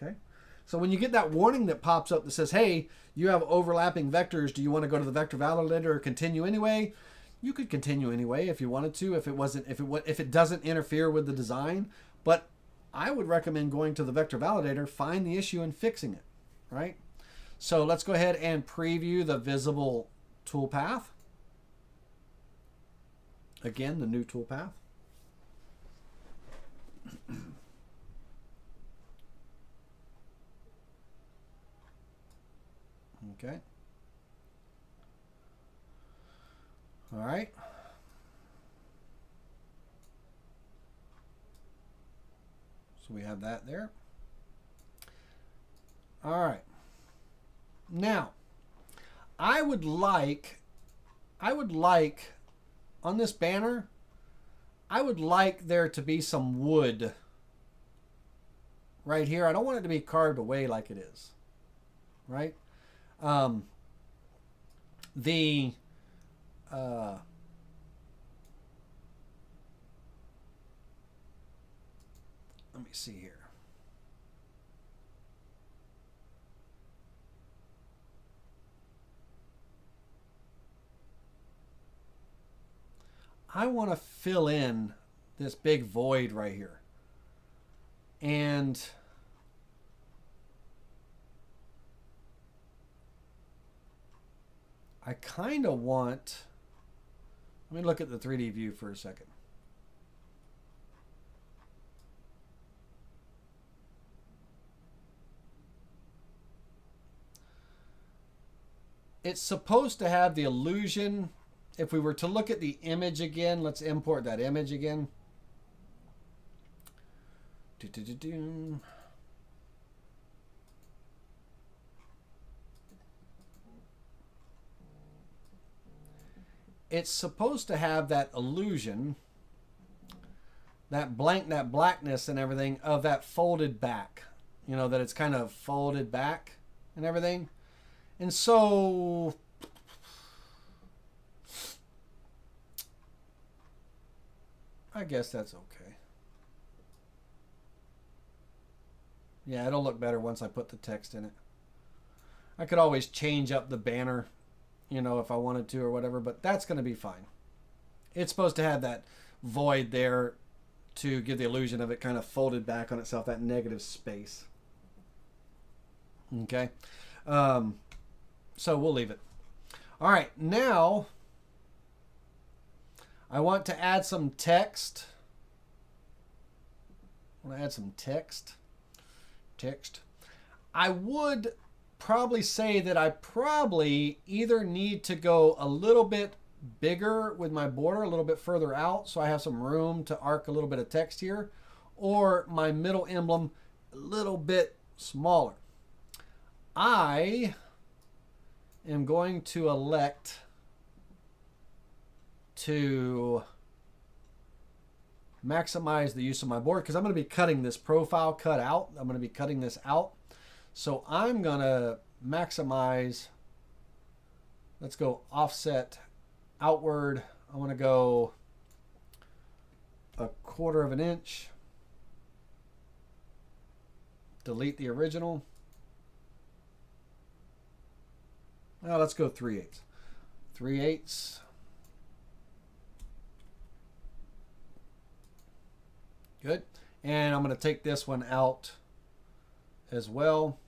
Okay. So when you get that warning that pops up that says, hey, you have overlapping vectors. Do you want to go to the vector validator or continue anyway? You could continue anyway if you wanted to, if it wasn't, if it if it doesn't interfere with the design. But I would recommend going to the vector validator, find the issue, and fixing it. Right? So let's go ahead and preview the visible toolpath. Again, the new toolpath. Okay. All right. So we have that there. All right. Now, I would like, I would like, on this banner, I would like there to be some wood right here. I don't want it to be carved away like it is, right? Um, the uh, let me see here. I want to fill in this big void right here. And I kind of want, let me look at the three D view for a second. It's supposed to have the illusion. If we were to look at the image again, let's import that image again. Do, do, do, do. It's supposed to have that illusion, that blank, that blackness and everything of that folded back, you know, that it's kind of folded back and everything. And so I guess that's okay. Yeah, it'll look better once I put the text in it. I could always change up the banner, you know, if I wanted to or whatever, but that's going to be fine. It's supposed to have that void there to give the illusion of it kind of folded back on itself, that negative space. Okay. Um, so we'll leave it. All right, now I want to add some text. I want to add some text. Text. I would probably say that I probably either need to go a little bit bigger with my border, a little bit further out, so I have some room to arc a little bit of text here, or my middle emblem a little bit smaller. I am going to elect to maximize the use of my board because I'm going to be cutting this profile cut out. I'm going to be cutting this out. So I'm going to maximize. Let's go offset outward. I want to go a quarter of an inch. Delete the original. Now let's go three eighths. Three eighths. Good. And I'm going to take this one out as well.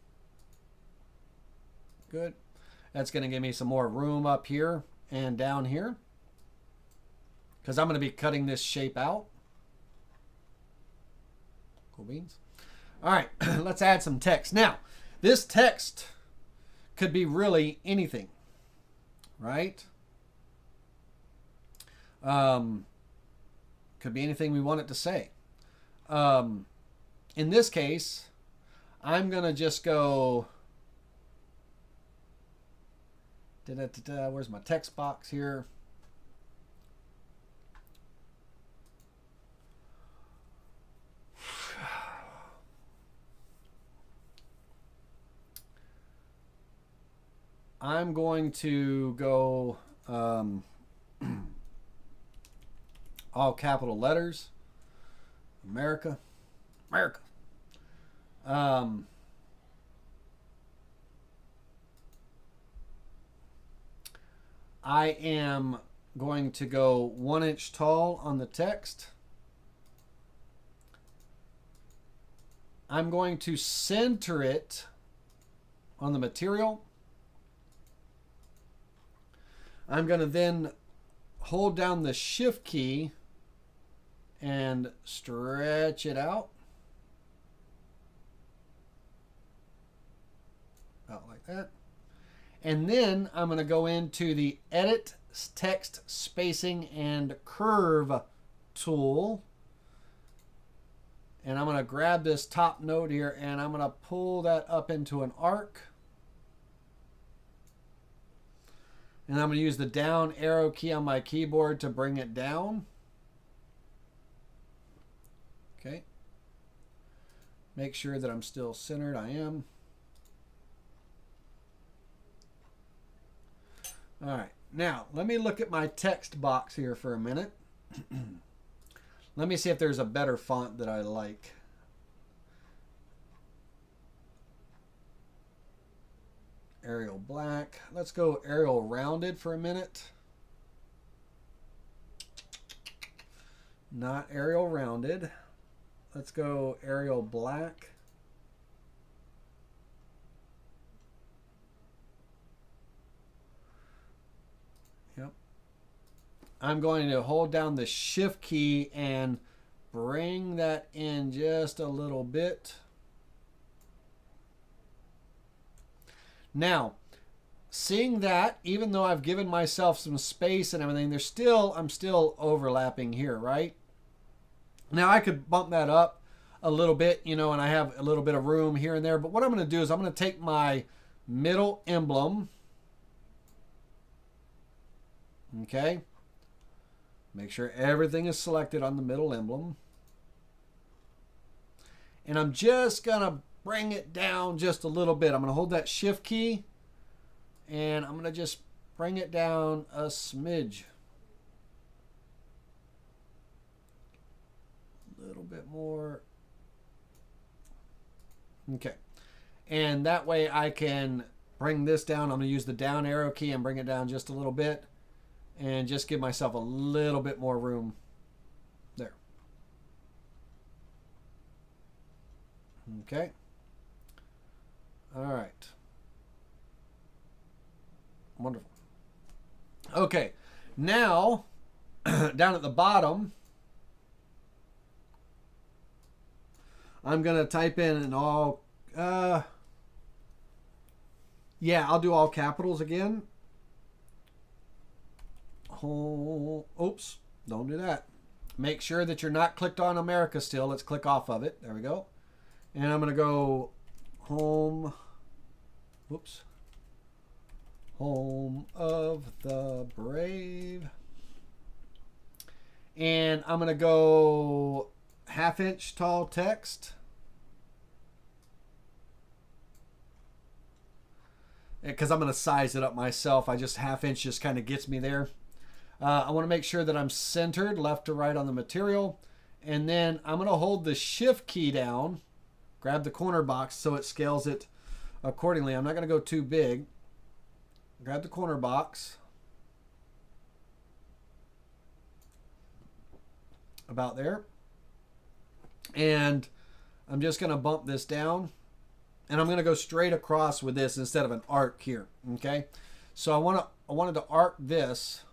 Good. That's going to give me some more room up here and down here because I'm going to be cutting this shape out. Cool beans. All right. Let's add some text. Now, this text could be really anything, right? Um, could be anything we want it to say. Um, in this case, I'm going to just go, da, da, da, da, where's my text box here? I'm going to go um, all capital letters. America, America. Um, I am going to go one inch tall on the text. I'm going to center it on the material. I'm going to then hold down the shift key and stretch it out out like that, and then I'm going to go into the edit text spacing and curve tool, and I'm going to grab this top node here and I'm going to pull that up into an arc, and I'm going to use the down arrow key on my keyboard to bring it down. Okay. Make sure that I'm still centered. I am. All right. Now, let me look at my text box here for a minute. Let me see if there's a better font that I like. Arial black. Let's go Arial rounded for a minute. Not Arial Rounded. Let's go Arial Black. Yep. I'm going to hold down the shift key and bring that in just a little bit. Now, seeing that, even though I've given myself some space and everything, there's still, I'm still overlapping here, right? Now, I could bump that up a little bit, you know, and I have a little bit of room here and there. But what I'm going to do is I'm going to take my middle emblem. Okay. Make sure everything is selected on the middle emblem. And I'm just going to bring it down just a little bit. I'm going to hold that shift key. And I'm going to just bring it down a smidge. A little bit more. Okay. And that way I can bring this down. I'm going to use the down arrow key and bring it down just a little bit. And just give myself a little bit more room there. Okay. All right. Wonderful. Okay, now down at the bottom, I'm gonna type in an all, uh, yeah, I'll do all capitals again. Oh, oops, don't do that. Make sure that you're not clicked on America still. Let's click off of it, there we go. And I'm gonna go home, whoops. Home of the Brave. And I'm going to go half inch tall text. Because I'm going to size it up myself. I just half inch just kind of gets me there. Uh, I want to make sure that I'm centered left to right on the material. And then I'm going to hold the shift key down. Grab the corner box so it scales it accordingly. I'm not going to go too big. Grab the corner box, about there, and I'm just going to bump this down, and I'm going to go straight across with this instead of an arc here. Okay, so I want to I wanted to arc this,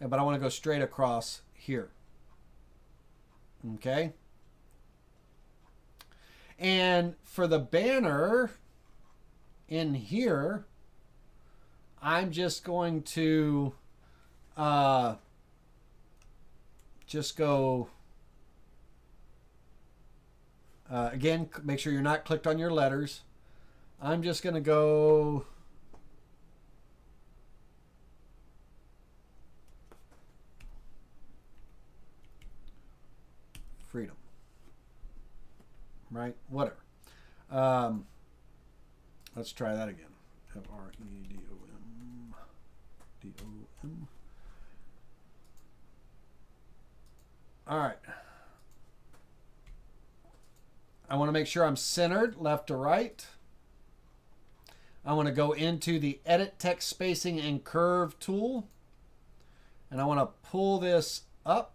but I want to go straight across here. Okay, and for the banner in here, I'm just going to uh, just go, uh, again, make sure you're not clicked on your letters. I'm just going to go freedom, right? Whatever. Um, let's try that again. F R E D O M. D O M. All right. I want to make sure I'm centered left to right. I want to go into the Edit Text Spacing and Curve tool. And I want to pull this up.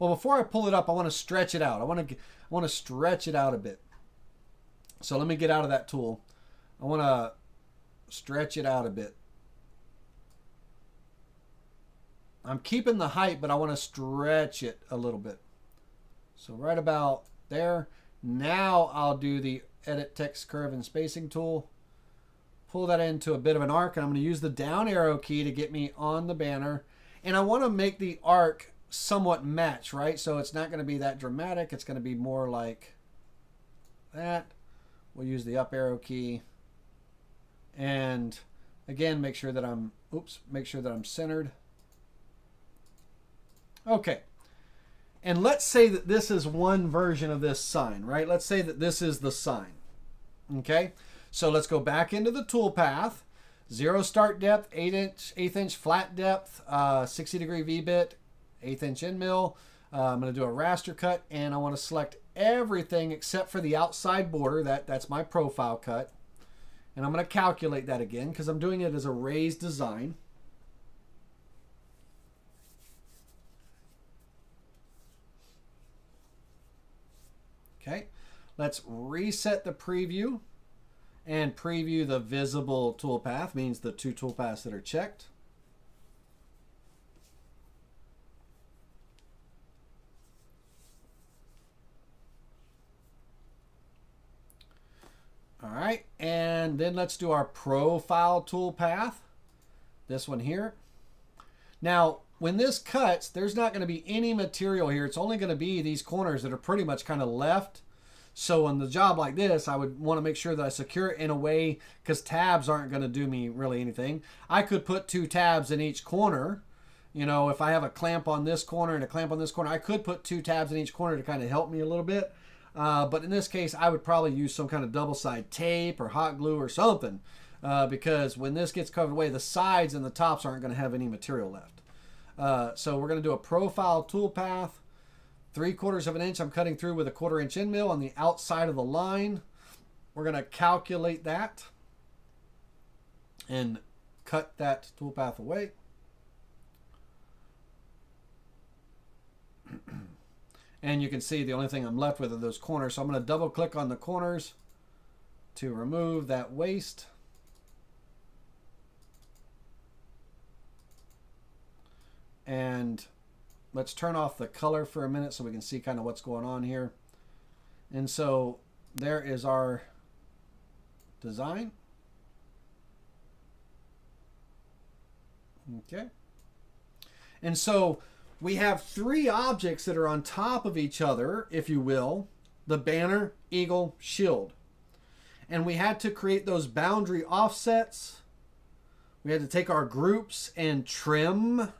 Well, before I pull it up, I want to stretch it out. I want to, I want to stretch it out a bit. So let me get out of that tool. I want to stretch it out a bit. I'm keeping the height, but I want to stretch it a little bit. So right about there. Now I'll do the Edit Text Curve and Spacing tool. Pull that into a bit of an arc, and I'm going to use the down arrow key to get me on the banner. And I want to make the arc somewhat match, right? So it's not going to be that dramatic. It's going to be more like that. We'll use the up arrow key. And again, make sure that I'm, oops, make sure that I'm centered. Okay. And let's say that this is one version of this sign, right? Let's say that this is the sign. Okay. So let's go back into the tool path. Zero start depth, eight inch, eighth inch flat depth, uh, sixty degree V-bit, eighth inch end mill. Uh, I'm going to do a raster cut, and I want to select everything except for the outside border. That, that's my profile cut. And I'm going to calculate that again because I'm doing it as a raised design. Okay, let's reset the preview and preview the visible toolpath, means the two toolpaths that are checked. All right, and then let's do our profile toolpath, this one here. Now, when this cuts, there's not going to be any material here. It's only going to be these corners that are pretty much kind of left. So on the job like this, I would want to make sure that I secure it in a way, because tabs aren't going to do me really anything. I could put two tabs in each corner. You know, if I have a clamp on this corner and a clamp on this corner, I could put two tabs in each corner to kind of help me a little bit. Uh, but in this case, I would probably use some kind of double-sided tape or hot glue or something, uh, because when this gets covered away, the sides and the tops aren't going to have any material left. Uh, so we're going to do a profile toolpath. Three quarters of an inch, I'm cutting through with a quarter inch end mill on the outside of the line. We're going to calculate that and cut that toolpath away. And you can see the only thing I'm left with are those corners. So I'm going to double click on the corners to remove that waste. And let's turn off the color for a minute so we can see kind of what's going on here. And so there is our design. Okay. And so we have three objects that are on top of each other, if you will, the banner, eagle, shield. And we had to create those boundary offsets. We had to take our groups and trim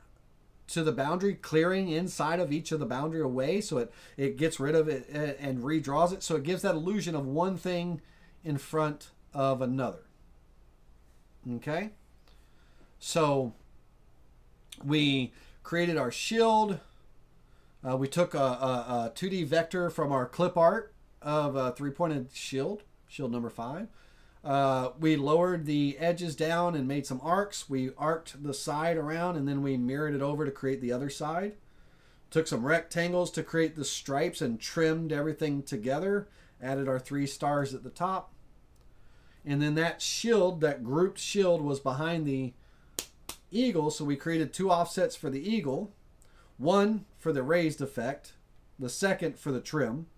to the boundary, clearing inside of each of the boundary away, so it it gets rid of it and redraws it, so it gives that illusion of one thing in front of another. Okay, so we created our shield. Uh, we took a, a, a two D vector from our clip art of a three-pointed shield, shield number five. Uh, we lowered the edges down and made some arcs. We arced the side around, and then we mirrored it over to create the other side. Took some rectangles to create the stripes and trimmed everything together. Added our three stars at the top. And then that shield, that grouped shield, was behind the eagle. So we created two offsets for the eagle. One for the raised effect. The second for the trim.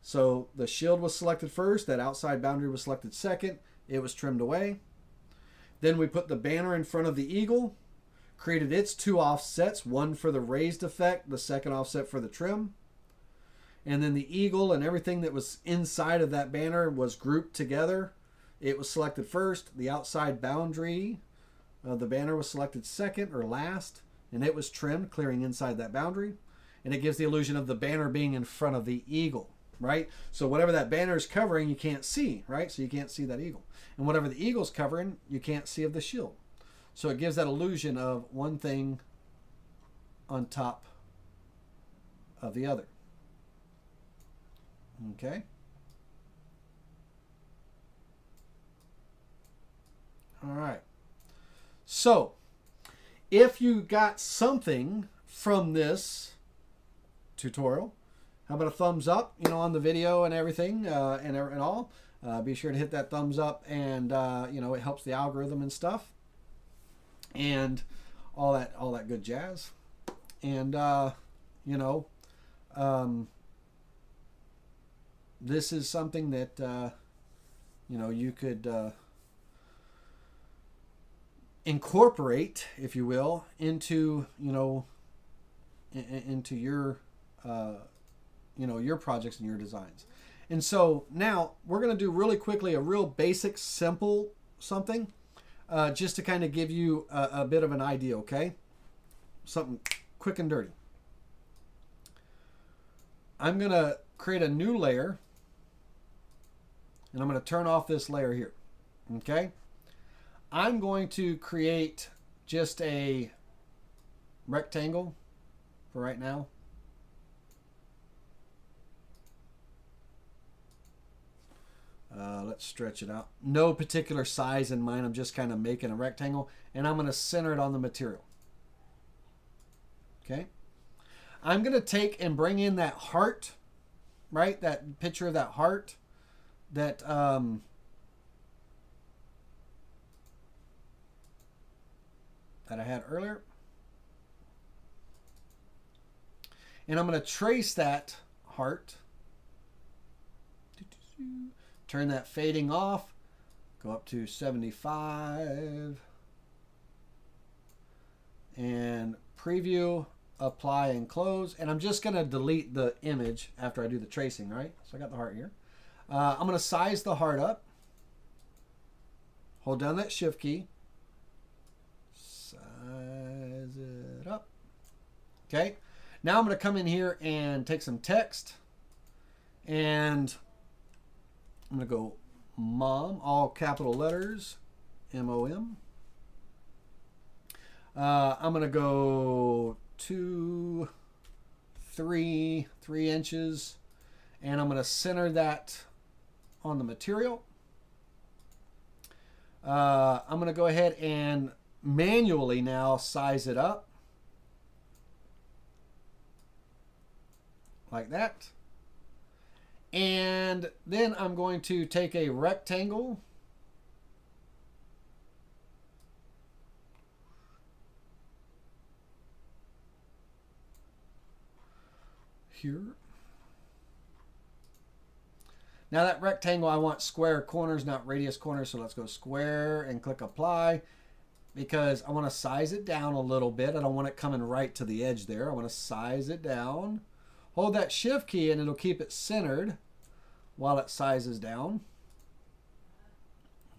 So the shield was selected first, that outside boundary was selected second, it was trimmed away. Then we put the banner in front of the eagle, created its two offsets, one for the raised effect, the second offset for the trim. And then the eagle and everything that was inside of that banner was grouped together. It was selected first, the outside boundary of the banner was selected second or last, and it was trimmed, clearing inside that boundary. And it gives the illusion of the banner being in front of the eagle. Right? So whatever that banner is covering, you can't see, right? So you can't see that eagle. And whatever the eagle's covering, you can't see of the shield. So it gives that illusion of one thing on top of the other. Okay. All right. So if you got something from this tutorial, how about a thumbs up, you know, on the video and everything uh, and, and all. Uh, be sure to hit that thumbs up, and, uh, you know, it helps the algorithm and stuff. And all that, all that good jazz. And, uh, you know, um, this is something that, uh, you know, you could uh, incorporate, if you will, into, you know, in, into your... Uh, you know, your projects and your designs. And so now we're going to do really quickly a real basic, simple something uh, just to kind of give you a, a bit of an idea, okay? Something quick and dirty. I'm going to create a new layer, and I'm going to turn off this layer here, okay? I'm going to create just a rectangle for right now. Uh, let's stretch it out. No particular size in mind. I'm just kind of making a rectangle, and I'm going to center it on the material. Okay. I'm going to take and bring in that heart right? That picture of that heart, that um, that I had earlier. And I'm going to trace that heart. Turn that fading off. Go up to seventy-five. And preview, apply, and close. And I'm just going to delete the image after I do the tracing, right? So I got the heart here. Uh, I'm going to size the heart up. Hold down that shift key. Size it up. Okay. Now I'm going to come in here and take some text. And I'm going to go mom, all capital letters, M O M. Uh, I'm going to go two, three, three inches, and I'm going to center that on the material. Uh, I'm going to go ahead and manually now size it up like that. And then I'm going to take a rectangle. Here. Now that rectangle, I want square corners, not radius corners. So let's go square and click apply, because I want to size it down a little bit. I don't want it coming right to the edge there. I want to size it down. Hold that shift key and it'll keep it centered while it sizes down.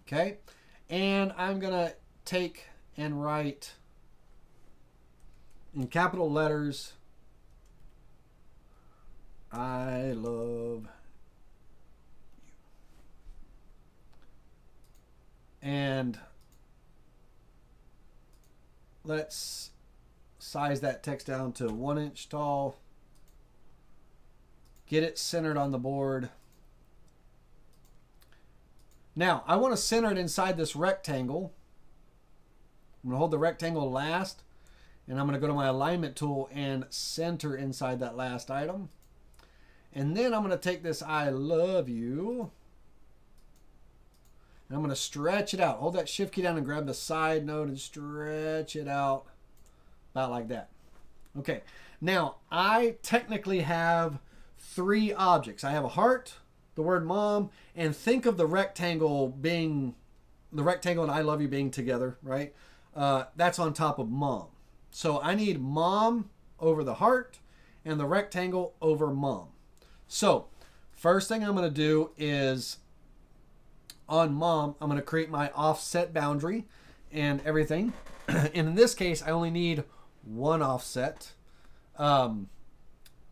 Okay. And I'm going to take and write in capital letters, I love you. And let's size that text down to one inch tall. Get it centered on the board. Now, I want to center it inside this rectangle. I'm going to hold the rectangle last, and I'm going to go to my alignment tool and center inside that last item. And then I'm going to take this I love you, and I'm going to stretch it out. Hold that shift key down and grab the side node and stretch it out about like that. Okay. Now, I technically have three objects. I have a heart, the word mom, and think of the rectangle being, the rectangle and I love you being together, right? Uh, that's on top of mom. So I need mom over the heart and the rectangle over mom. So first thing I'm going to do is on mom, I'm going to create my offset boundary and everything. And in this case, I only need one offset, um,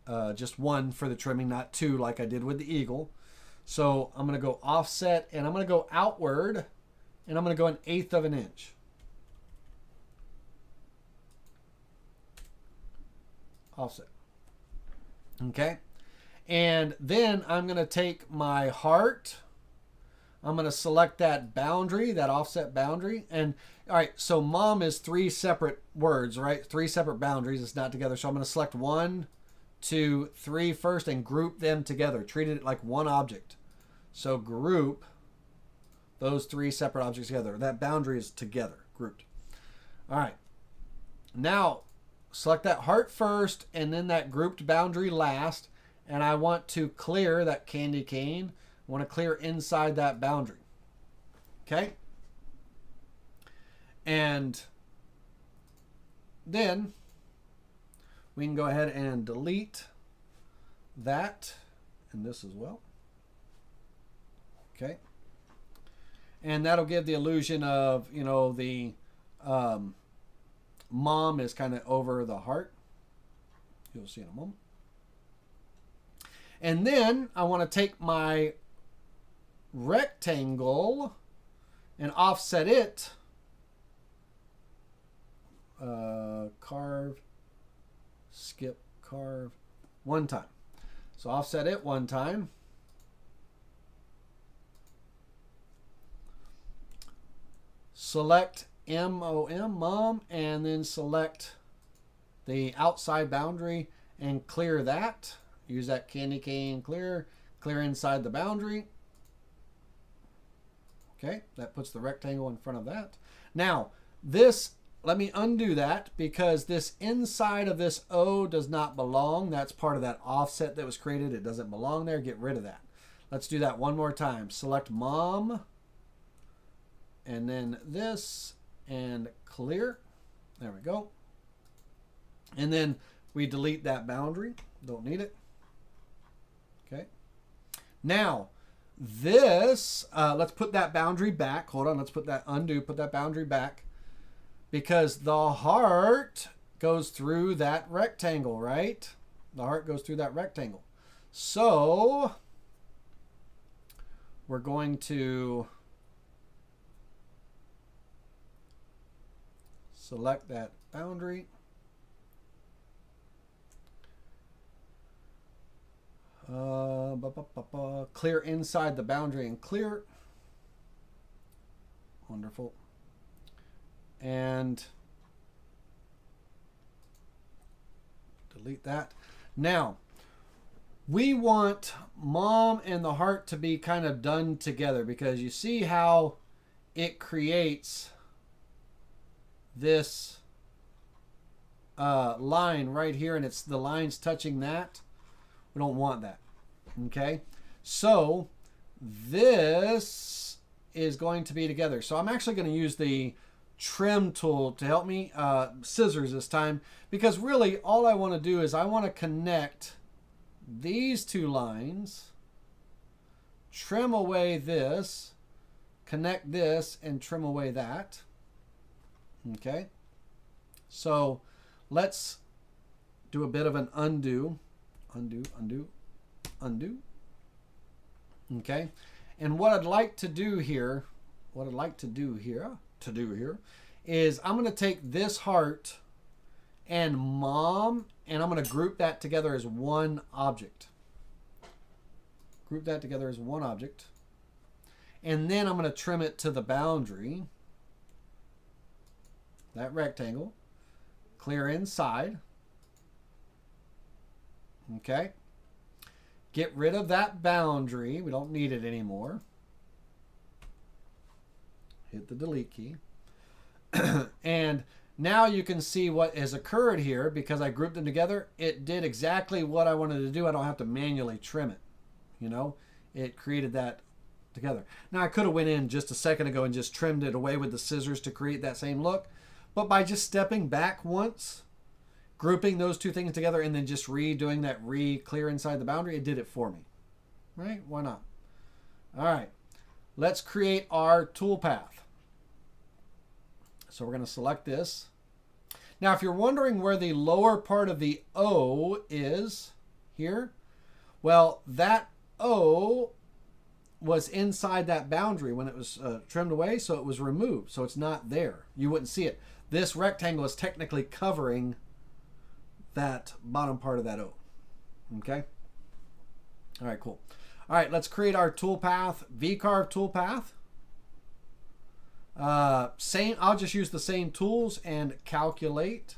uh, just one for the trimming, not two like I did with the eagle. So I'm going to go offset and I'm going to go outward and I'm going to go an eighth of an inch. Offset. Okay. And then I'm going to take my heart. I'm going to select that boundary, that offset boundary. And all right, so mom is three separate words, right? Three separate boundaries. It's not together. So I'm going to select one, two, three first and group them together. Treat it like one object. So group those three separate objects together. That boundary is together, grouped. All right. Now select that heart first and then that grouped boundary last. And I want to clear that candy cane. I want to clear inside that boundary. Okay? And then we can go ahead and delete that and this as well. Okay? And that'll give the illusion of, you know, the um, mom is kind of over the heart. You'll see in a moment. And then I want to take my rectangle and offset it. Uh, carve, skip, carve, one time. So offset it one time. Select M O M, mom, and then select the outside boundary and clear that. Use that candy cane clear. Clear inside the boundary. Okay, that puts the rectangle in front of that. Now, this, let me undo that because this inside of this O does not belong. That's part of that offset that was created. It doesn't belong there. Get rid of that. Let's do that one more time. Select mom, and then this, and clear. There we go. And then we delete that boundary. Don't need it. Okay. Now, this, uh, let's put that boundary back. Hold on, let's put that undo, put that boundary back. Because the heart goes through that rectangle, right? The heart goes through that rectangle. So, we're going to select that boundary. Uh, ba, ba, ba, ba. Clear inside the boundary and clear. Wonderful. And delete that. Now, we want mom and the heart to be kind of done together because you see how it creates this uh, line right here, and it's the lines touching that. We don't want that, okay? So this is going to be together. So I'm actually going to use the trim tool to help me, uh, scissors this time, because really all I want to do is I want to connect these two lines, trim away this, connect this, and trim away that, okay? So let's do a bit of an undo. Undo, undo, undo. Okay. And what I'd like to do here, what I'd like to do here, to do here, is I'm going to take this heart and mom, and I'm going to group that together as one object. Group that together as one object. And then I'm going to trim it to the boundary. That rectangle. Clear inside. Okay, get rid of that boundary. We don't need it anymore. Hit the delete key. And now you can see what has occurred here because I grouped them together. It did exactly what I wanted to do. I don't have to manually trim it. You know, it created that together. Now I could have went in just a second ago and just trimmed it away with the scissors to create that same look. But by just stepping back once, grouping those two things together and then just redoing that re-clear inside the boundary, it did it for me, right? Why not? All right, let's create our toolpath. So we're gonna select this. Now, if you're wondering where the lower part of the O is here, well, that O was inside that boundary when it was uh, trimmed away, so it was removed, so it's not there. You wouldn't see it. This rectangle is technically covering that bottom part of that O. Okay. All right, cool. All right, let's create our toolpath, V-carve toolpath. Uh, same, I'll just use the same tools and calculate.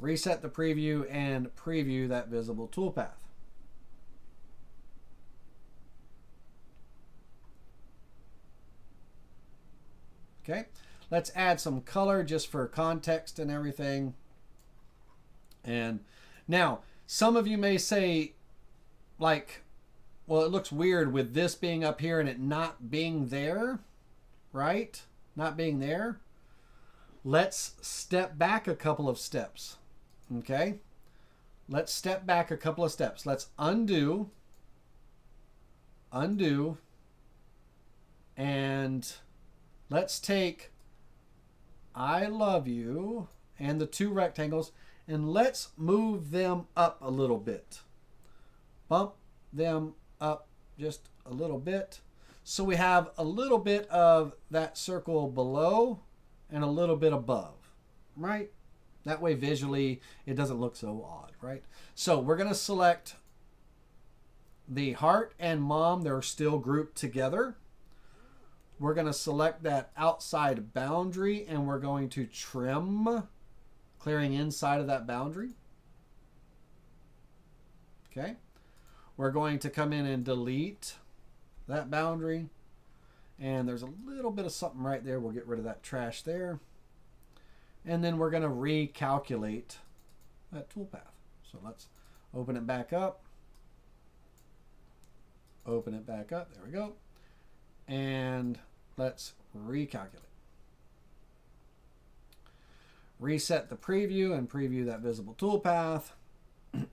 Reset the preview and preview that visible toolpath. Okay. Let's add some color just for context and everything. And now, some of you may say, like, well, it looks weird with this being up here and it not being there, right? Not being there. Let's step back a couple of steps, okay? Let's step back a couple of steps. Let's undo, undo, and let's take I love you and the two rectangles, and let's move them up a little bit. Bump them up just a little bit. So we have a little bit of that circle below and a little bit above, right? That way visually it doesn't look so odd, right? So we're gonna select the heart and mom. They're still grouped together. We're going to select that outside boundary and we're going to trim, clearing inside of that boundary. Okay, we're going to come in and delete that boundary, and there's a little bit of something right there. We'll get rid of that trash there, and then we're going to recalculate that toolpath. So let's open it back up, open it back up, there we go, and let's recalculate. Reset the preview and preview that visible toolpath. do,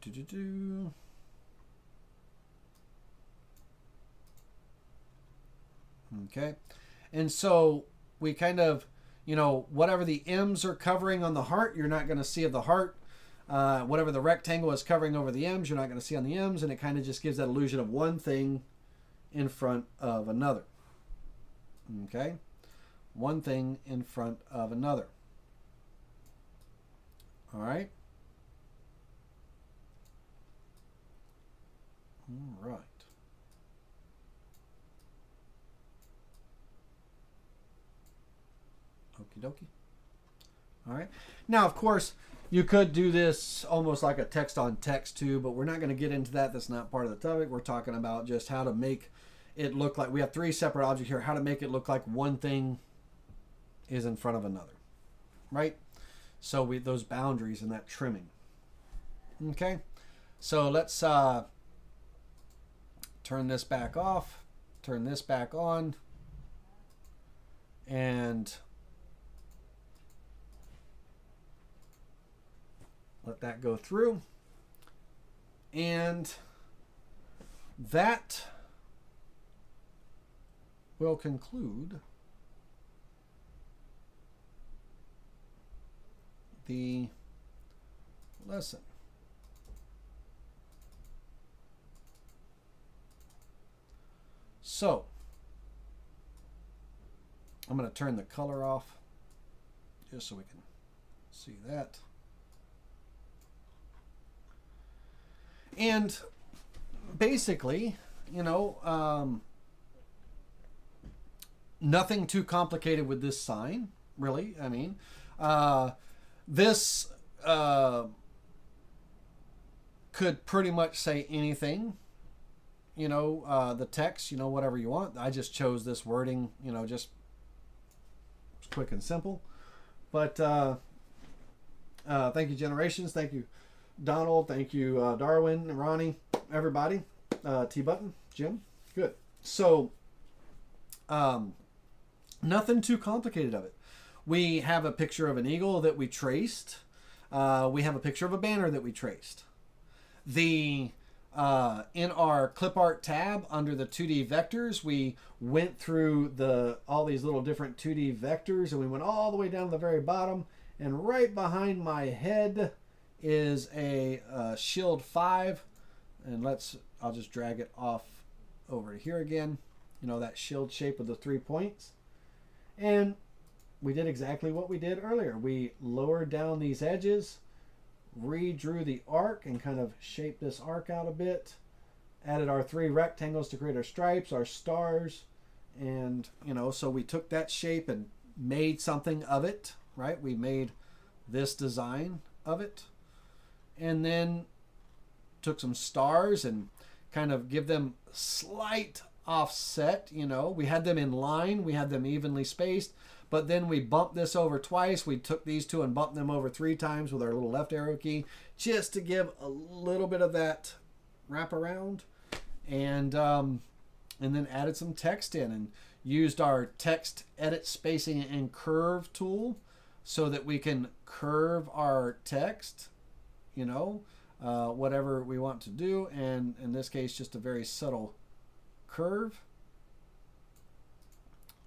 do, do, do. Okay, and so we kind of, you know, whatever the M's are covering on the heart, you're not going to see of the heart. Uh, whatever the rectangle is covering over the M's, you're not going to see on the M's, and it kind of just gives that illusion of one thing in front of another. Okay, one thing in front of another. All right. All right. Okie dokie. All right. Now, of course, you could do this almost like a text on text too, but we're not going to get into that. That's not part of the topic. We're talking about just how to make it look like, we have three separate objects here, how to make it look like one thing is in front of another, right? So we, those boundaries and that trimming. Okay, so let's uh, turn this back off, turn this back on, and let that go through. And that will conclude the lesson. So I'm going to turn the color off just so we can see that. And basically, you know, um, nothing too complicated with this sign, really. I mean, uh, this uh, could pretty much say anything, you know, uh, the text, you know, whatever you want. I just chose this wording, you know, just quick and simple. But uh, uh, thank you, Generations. Thank you, Donald. Thank you, uh, Darwin, Ronnie, everybody. Uh, T-Button, Jim. Good. So um, nothing too complicated of it. We have a picture of an eagle that we traced. Uh, we have a picture of a banner that we traced. The uh, in our clip art tab under the two D vectors, we went through the all these little different two D vectors, and we went all the way down to the very bottom. And right behind my head is a uh, shield five, and let's I'll just drag it off over here again. You know, that shield shape with the three points. And we did exactly what we did earlier. We lowered down these edges, redrew the arc and kind of shaped this arc out a bit, added our three rectangles to create our stripes, our stars, and, you know, so we took that shape and made something of it, right? We made this design of it, and then took some stars and kind of give them slight offset. You know, we had them in line, we had them evenly spaced, but then we bumped this over twice. We took these two and bumped them over three times with our little left arrow key, just to give a little bit of that wrap around, and um, and then added some text in and used our text edit spacing and curve tool so that we can curve our text, you know, uh, whatever we want to do. And in this case, just a very subtle curve,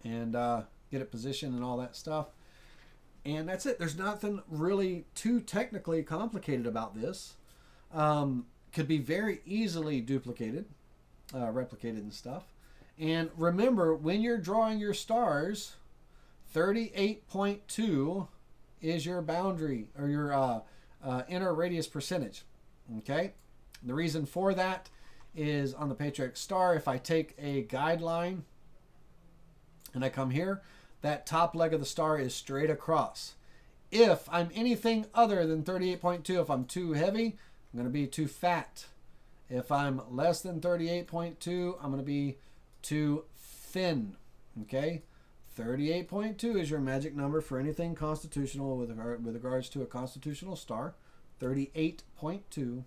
and uh, get it positioned and all that stuff. And that's it. There's nothing really too technically complicated about this. Um, could be very easily duplicated, uh, replicated and stuff. And remember, when you're drawing your stars, thirty-eight point two is your boundary, or your uh, uh, inner radius percentage. Okay. The reason for that is on the Patriarch Star, if I take a guideline and I come here, that top leg of the star is straight across. if I'm anything other than thirty-eight point two, if I'm too heavy, I'm going to be too fat. If I'm less than thirty-eight point two, I'm going to be too thin. Okay? thirty-eight point two is your magic number for anything constitutional with regard, with regards to a constitutional star. thirty-eight point two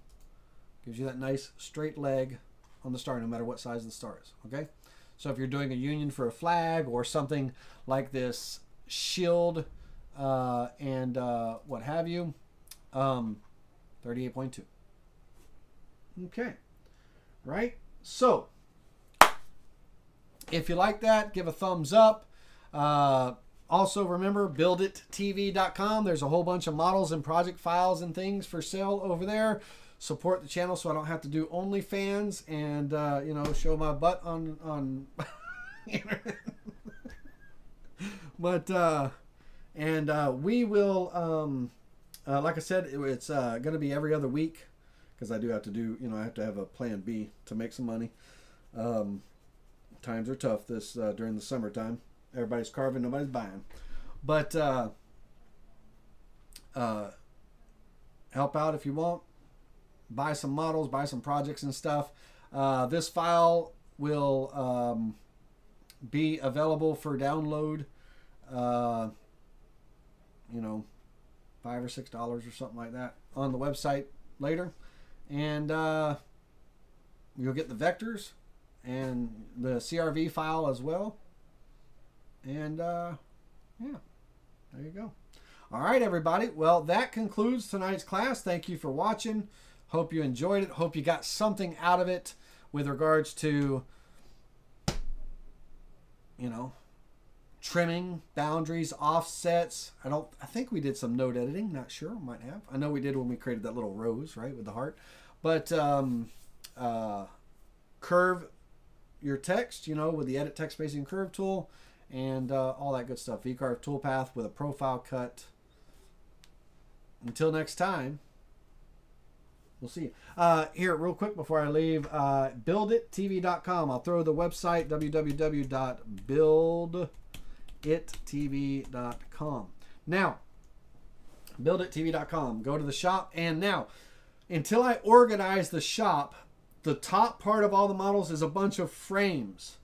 gives you that nice straight leg on the star, no matter what size the star is. Okay? So if you're doing a union for a flag or something like this shield uh, and uh, what have you, um, thirty-eight point two. Okay. Right? So if you like that, give a thumbs up. Uh, also remember build it T V dot com. There's a whole bunch of models and project files and things for sale over there. Support the channel so I don't have to do OnlyFans and uh, you know, show my butt on on internet. But uh, and uh, we will um, uh, like I said, it, it's uh, gonna be every other week because I do have to do, you know, I have to have a plan B to make some money. Um, times are tough this uh, during the summertime. Everybody's carving, nobody's buying. But uh, uh, help out if you want. Buy some models, buy some projects and stuff. Uh, this file will um, be available for download, uh, you know, five or six dollars or something like that on the website later. And uh, you'll get the vectors and the C R V file as well. And uh, yeah, there you go. All right, everybody. Well, that concludes tonight's class. Thank you for watching. Hope you enjoyed it. Hope you got something out of it with regards to, you know, trimming, boundaries, offsets. I don't, I think we did some note editing. Not sure. Might have. I know we did when we created that little rose, right, with the heart. But um, uh, curve your text, you know, with the edit text spacing curve tool and uh, all that good stuff. V-carve toolpath with a profile cut. Until next time, we'll see you. Uh, here, real quick before I leave, uh, build it T V dot com. I'll throw the website, w w w dot build it T V dot com. Now, build it T V dot com. Go to the shop. And now, until I organize the shop, the top part of all the models is a bunch of frames.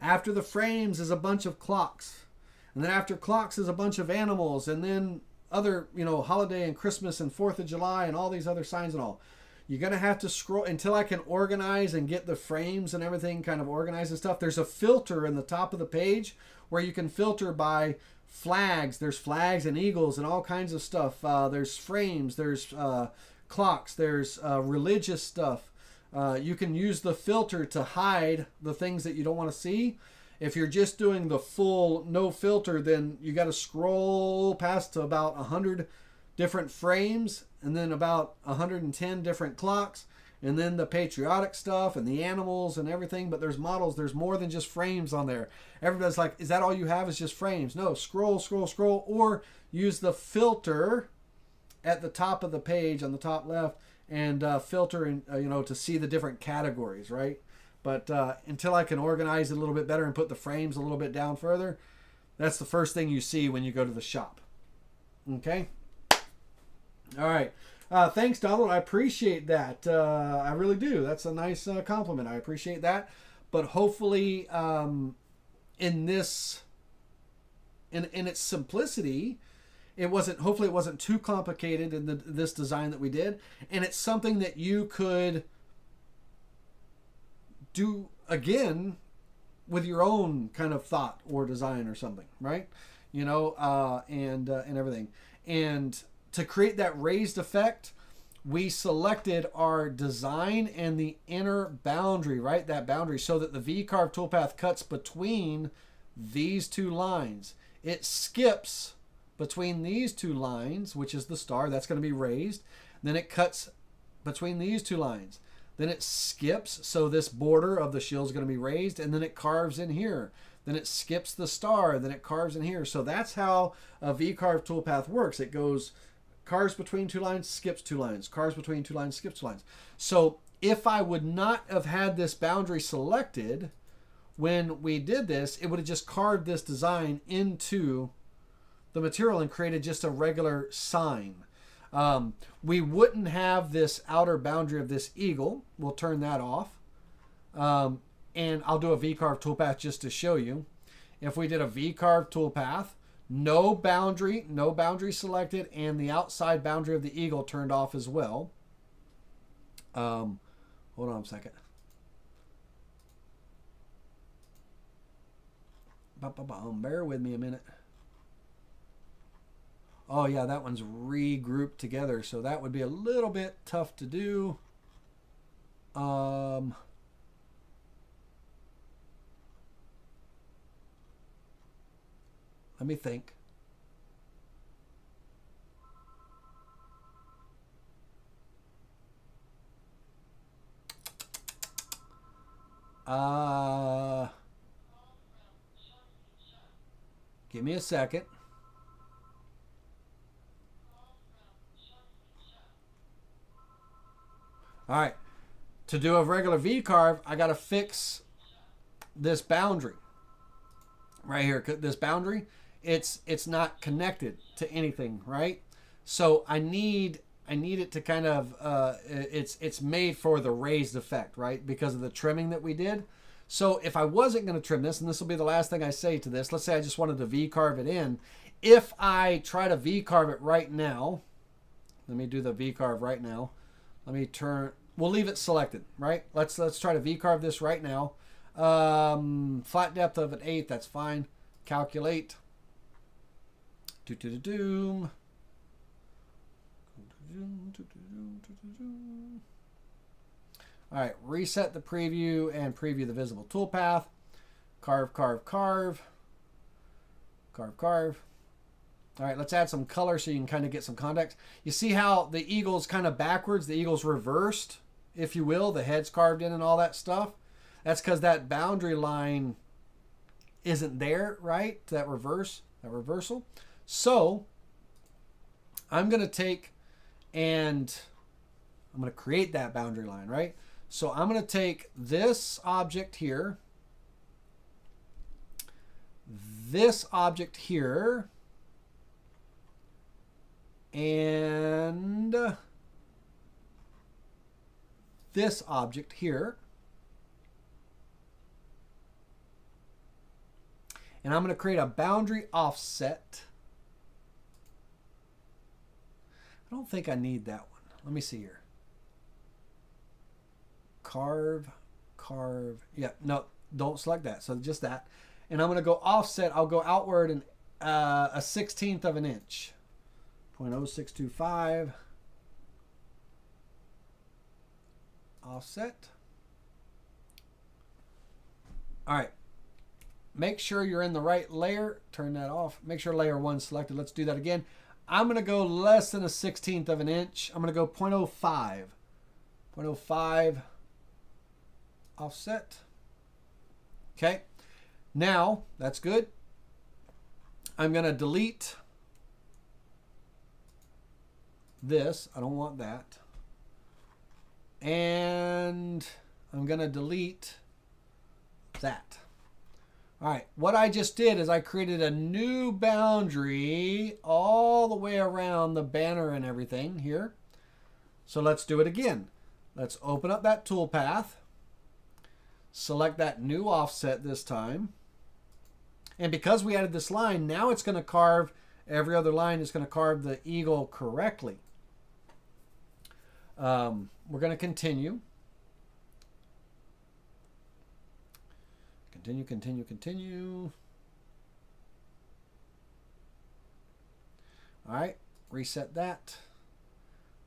After the frames is a bunch of clocks. And then after clocks is a bunch of animals. And then other, you know, holiday and Christmas and fourth of July and all these other signs and all. You're going to have to scroll until I can organize and get the frames and everything kind of organized and stuff. There's a filter in the top of the page where you can filter by flags. There's flags and eagles and all kinds of stuff. Uh, there's frames. There's uh, clocks. There's uh, religious stuff. Uh, you can use the filter to hide the things that you don't want to see. If you're just doing the full no filter, then you got to scroll past to about one hundred different frames and then about one hundred ten different clocks and then the patriotic stuff and the animals and everything. But there's models. There's more than just frames on there. Everybody's like, is that all you have is just frames? No, scroll, scroll, scroll, or use the filter at the top of the page on the top left and uh, filter and uh, you know, to see the different categories, right? But uh, until I can organize it a little bit better and put the frames a little bit down further, that's the first thing you see when you go to the shop. Okay? All right. Uh, thanks, Donald. I appreciate that. Uh, I really do. That's a nice uh, compliment. I appreciate that. But hopefully um, in this, in, in its simplicity, it wasn't, hopefully it wasn't too complicated in the, this design that we did. And it's something that you could do again with your own kind of thought or design or something, right? You know, uh, and, uh, and everything. And to create that raised effect, we selected our design and the inner boundary, right? That boundary so that the V-carve toolpath cuts between these two lines. It skips between these two lines, which is the star that's going to be raised. Then it cuts between these two lines. Then it skips, so this border of the shield is going to be raised, and then it carves in here. Then it skips the star, then it carves in here. So that's how a V-carve toolpath works. It goes, carves between two lines, skips two lines, carves between two lines, skips two lines. So if I would not have had this boundary selected when we did this, it would have just carved this design into the material and created just a regular sign. Um, we wouldn't have this outer boundary of this eagle. We'll turn that off. Um, and I'll do a V-carve toolpath just to show you. If we did a V-carve toolpath, no boundary, no boundary selected, and the outside boundary of the eagle turned off as well. Um, hold on a second. Ba-ba-bum. Bear with me a minute. Oh yeah, that one's regrouped together, so that would be a little bit tough to do. Um, let me think. Uh, give me a second. All right, to do a regular V-carve, I got to fix this boundary right here. This boundary, it's it's not connected to anything, right? So I need I need it to kind of uh, it's it's made for the raised effect, right? Because of the trimming that we did. So if I wasn't going to trim this, and this will be the last thing I say to this, let's say I just wanted to V-carve it in. If I try to V-carve it right now, let me do the V-carve right now. Let me turn, we'll leave it selected, right? Let's let's try to V-carve this right now. Um, flat depth of an eighth, that's fine. Calculate. Do do do do. All right, reset the preview and preview the visible toolpath. Carve, carve, carve. Carve, carve. All right, let's add some color so you can kind of get some context. You see how the eagle's kind of backwards, the eagle's reversed, if you will, the head's carved in and all that stuff. That's because that boundary line isn't there, right? That reverse, that reversal. So I'm gonna take and I'm gonna create that boundary line, right? So I'm gonna take this object here, this object here, and this object here. And I'm going to create a boundary offset. I don't think I need that one. Let me see here. Carve, carve. Yeah, no, don't select that. So just that. And I'm going to go offset. I'll go outward and uh, a sixteenth of an inch. zero point zero six two five offset. All right, make sure you're in the right layer. Turn that off. Make sure layer one selected. Let's do that again. I'm going to go less than a sixteenth of an inch. I'm going to go zero point zero five. zero point zero five offset. Okay, now that's good. I'm going to delete this. I don't want that. And I'm going to delete that. All right, what I just did is I created a new boundary all the way around the banner and everything here. So let's do it again. Let's open up that toolpath, select that new offset this time. And because we added this line, now it's going to carve, every other line is going to carve the eagle correctly. Um, we're going to continue. Continue, continue, continue. All right, reset that.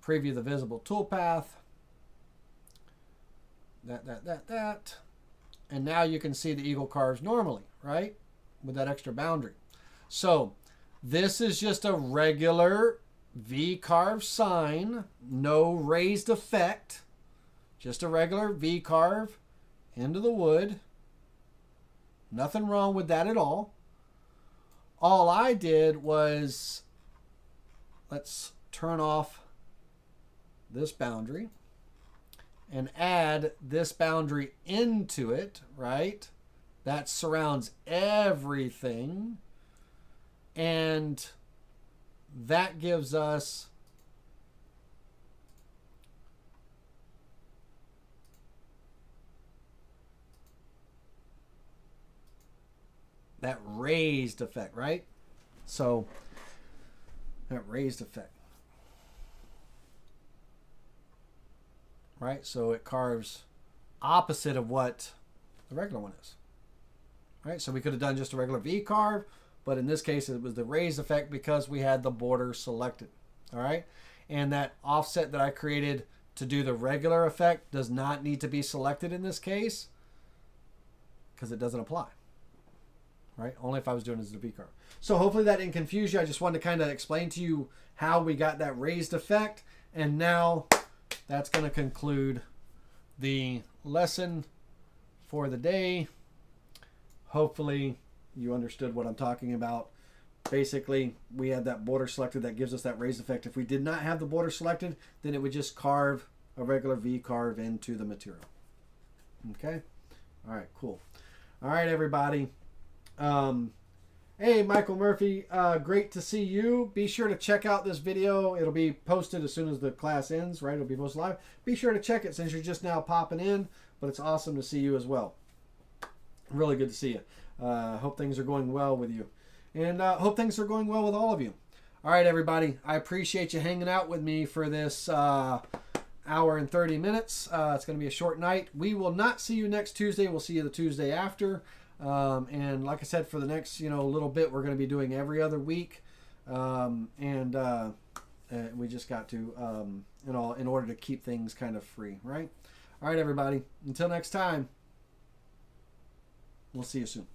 Preview the visible toolpath. That, that, that, that. And now you can see the eagle carves normally, right? With that extra boundary. So this is just a regular V-carve sign, no raised effect, just a regular V-carve into the wood. Nothing wrong with that at all. All I did was, let's turn off this boundary and add this boundary into it, right? That surrounds everything. And that gives us that raised effect, right? So that raised effect, right? So it carves opposite of what the regular one is, right? So we could have done just a regular V carve, but in this case it was the raised effect because we had the border selected, all right? And that offset that I created to do the regular effect does not need to be selected in this case because it doesn't apply, right? Only if I was doing it as a V carve. So hopefully that didn't confuse you. I just wanted to kind of explain to you how we got that raised effect. And now that's going to conclude the lesson for the day. Hopefully you understood what I'm talking about. Basically, we had that border selected that gives us that raised effect. If we did not have the border selected, then it would just carve a regular V carve into the material. Okay? All right, cool. All right, everybody. Um, hey, Michael Murphy, uh, great to see you. Be sure to check out this video. It'll be posted as soon as the class ends, right? It'll be posted live. Be sure to check it since you're just now popping in, but it's awesome to see you as well. Really good to see you. Uh, hope things are going well with you, and uh, hope things are going well with all of you. All right, everybody, I appreciate you hanging out with me for this uh, hour and thirty minutes. Uh, it's going to be a short night. We will not see you next Tuesday. We'll see you the Tuesday after. Um, and like I said, for the next, you know, little bit, we're going to be doing every other week. Um, and, uh, we just got to, um, you know, in order to keep things kind of free, right? All right, everybody, until next time, we'll see you soon.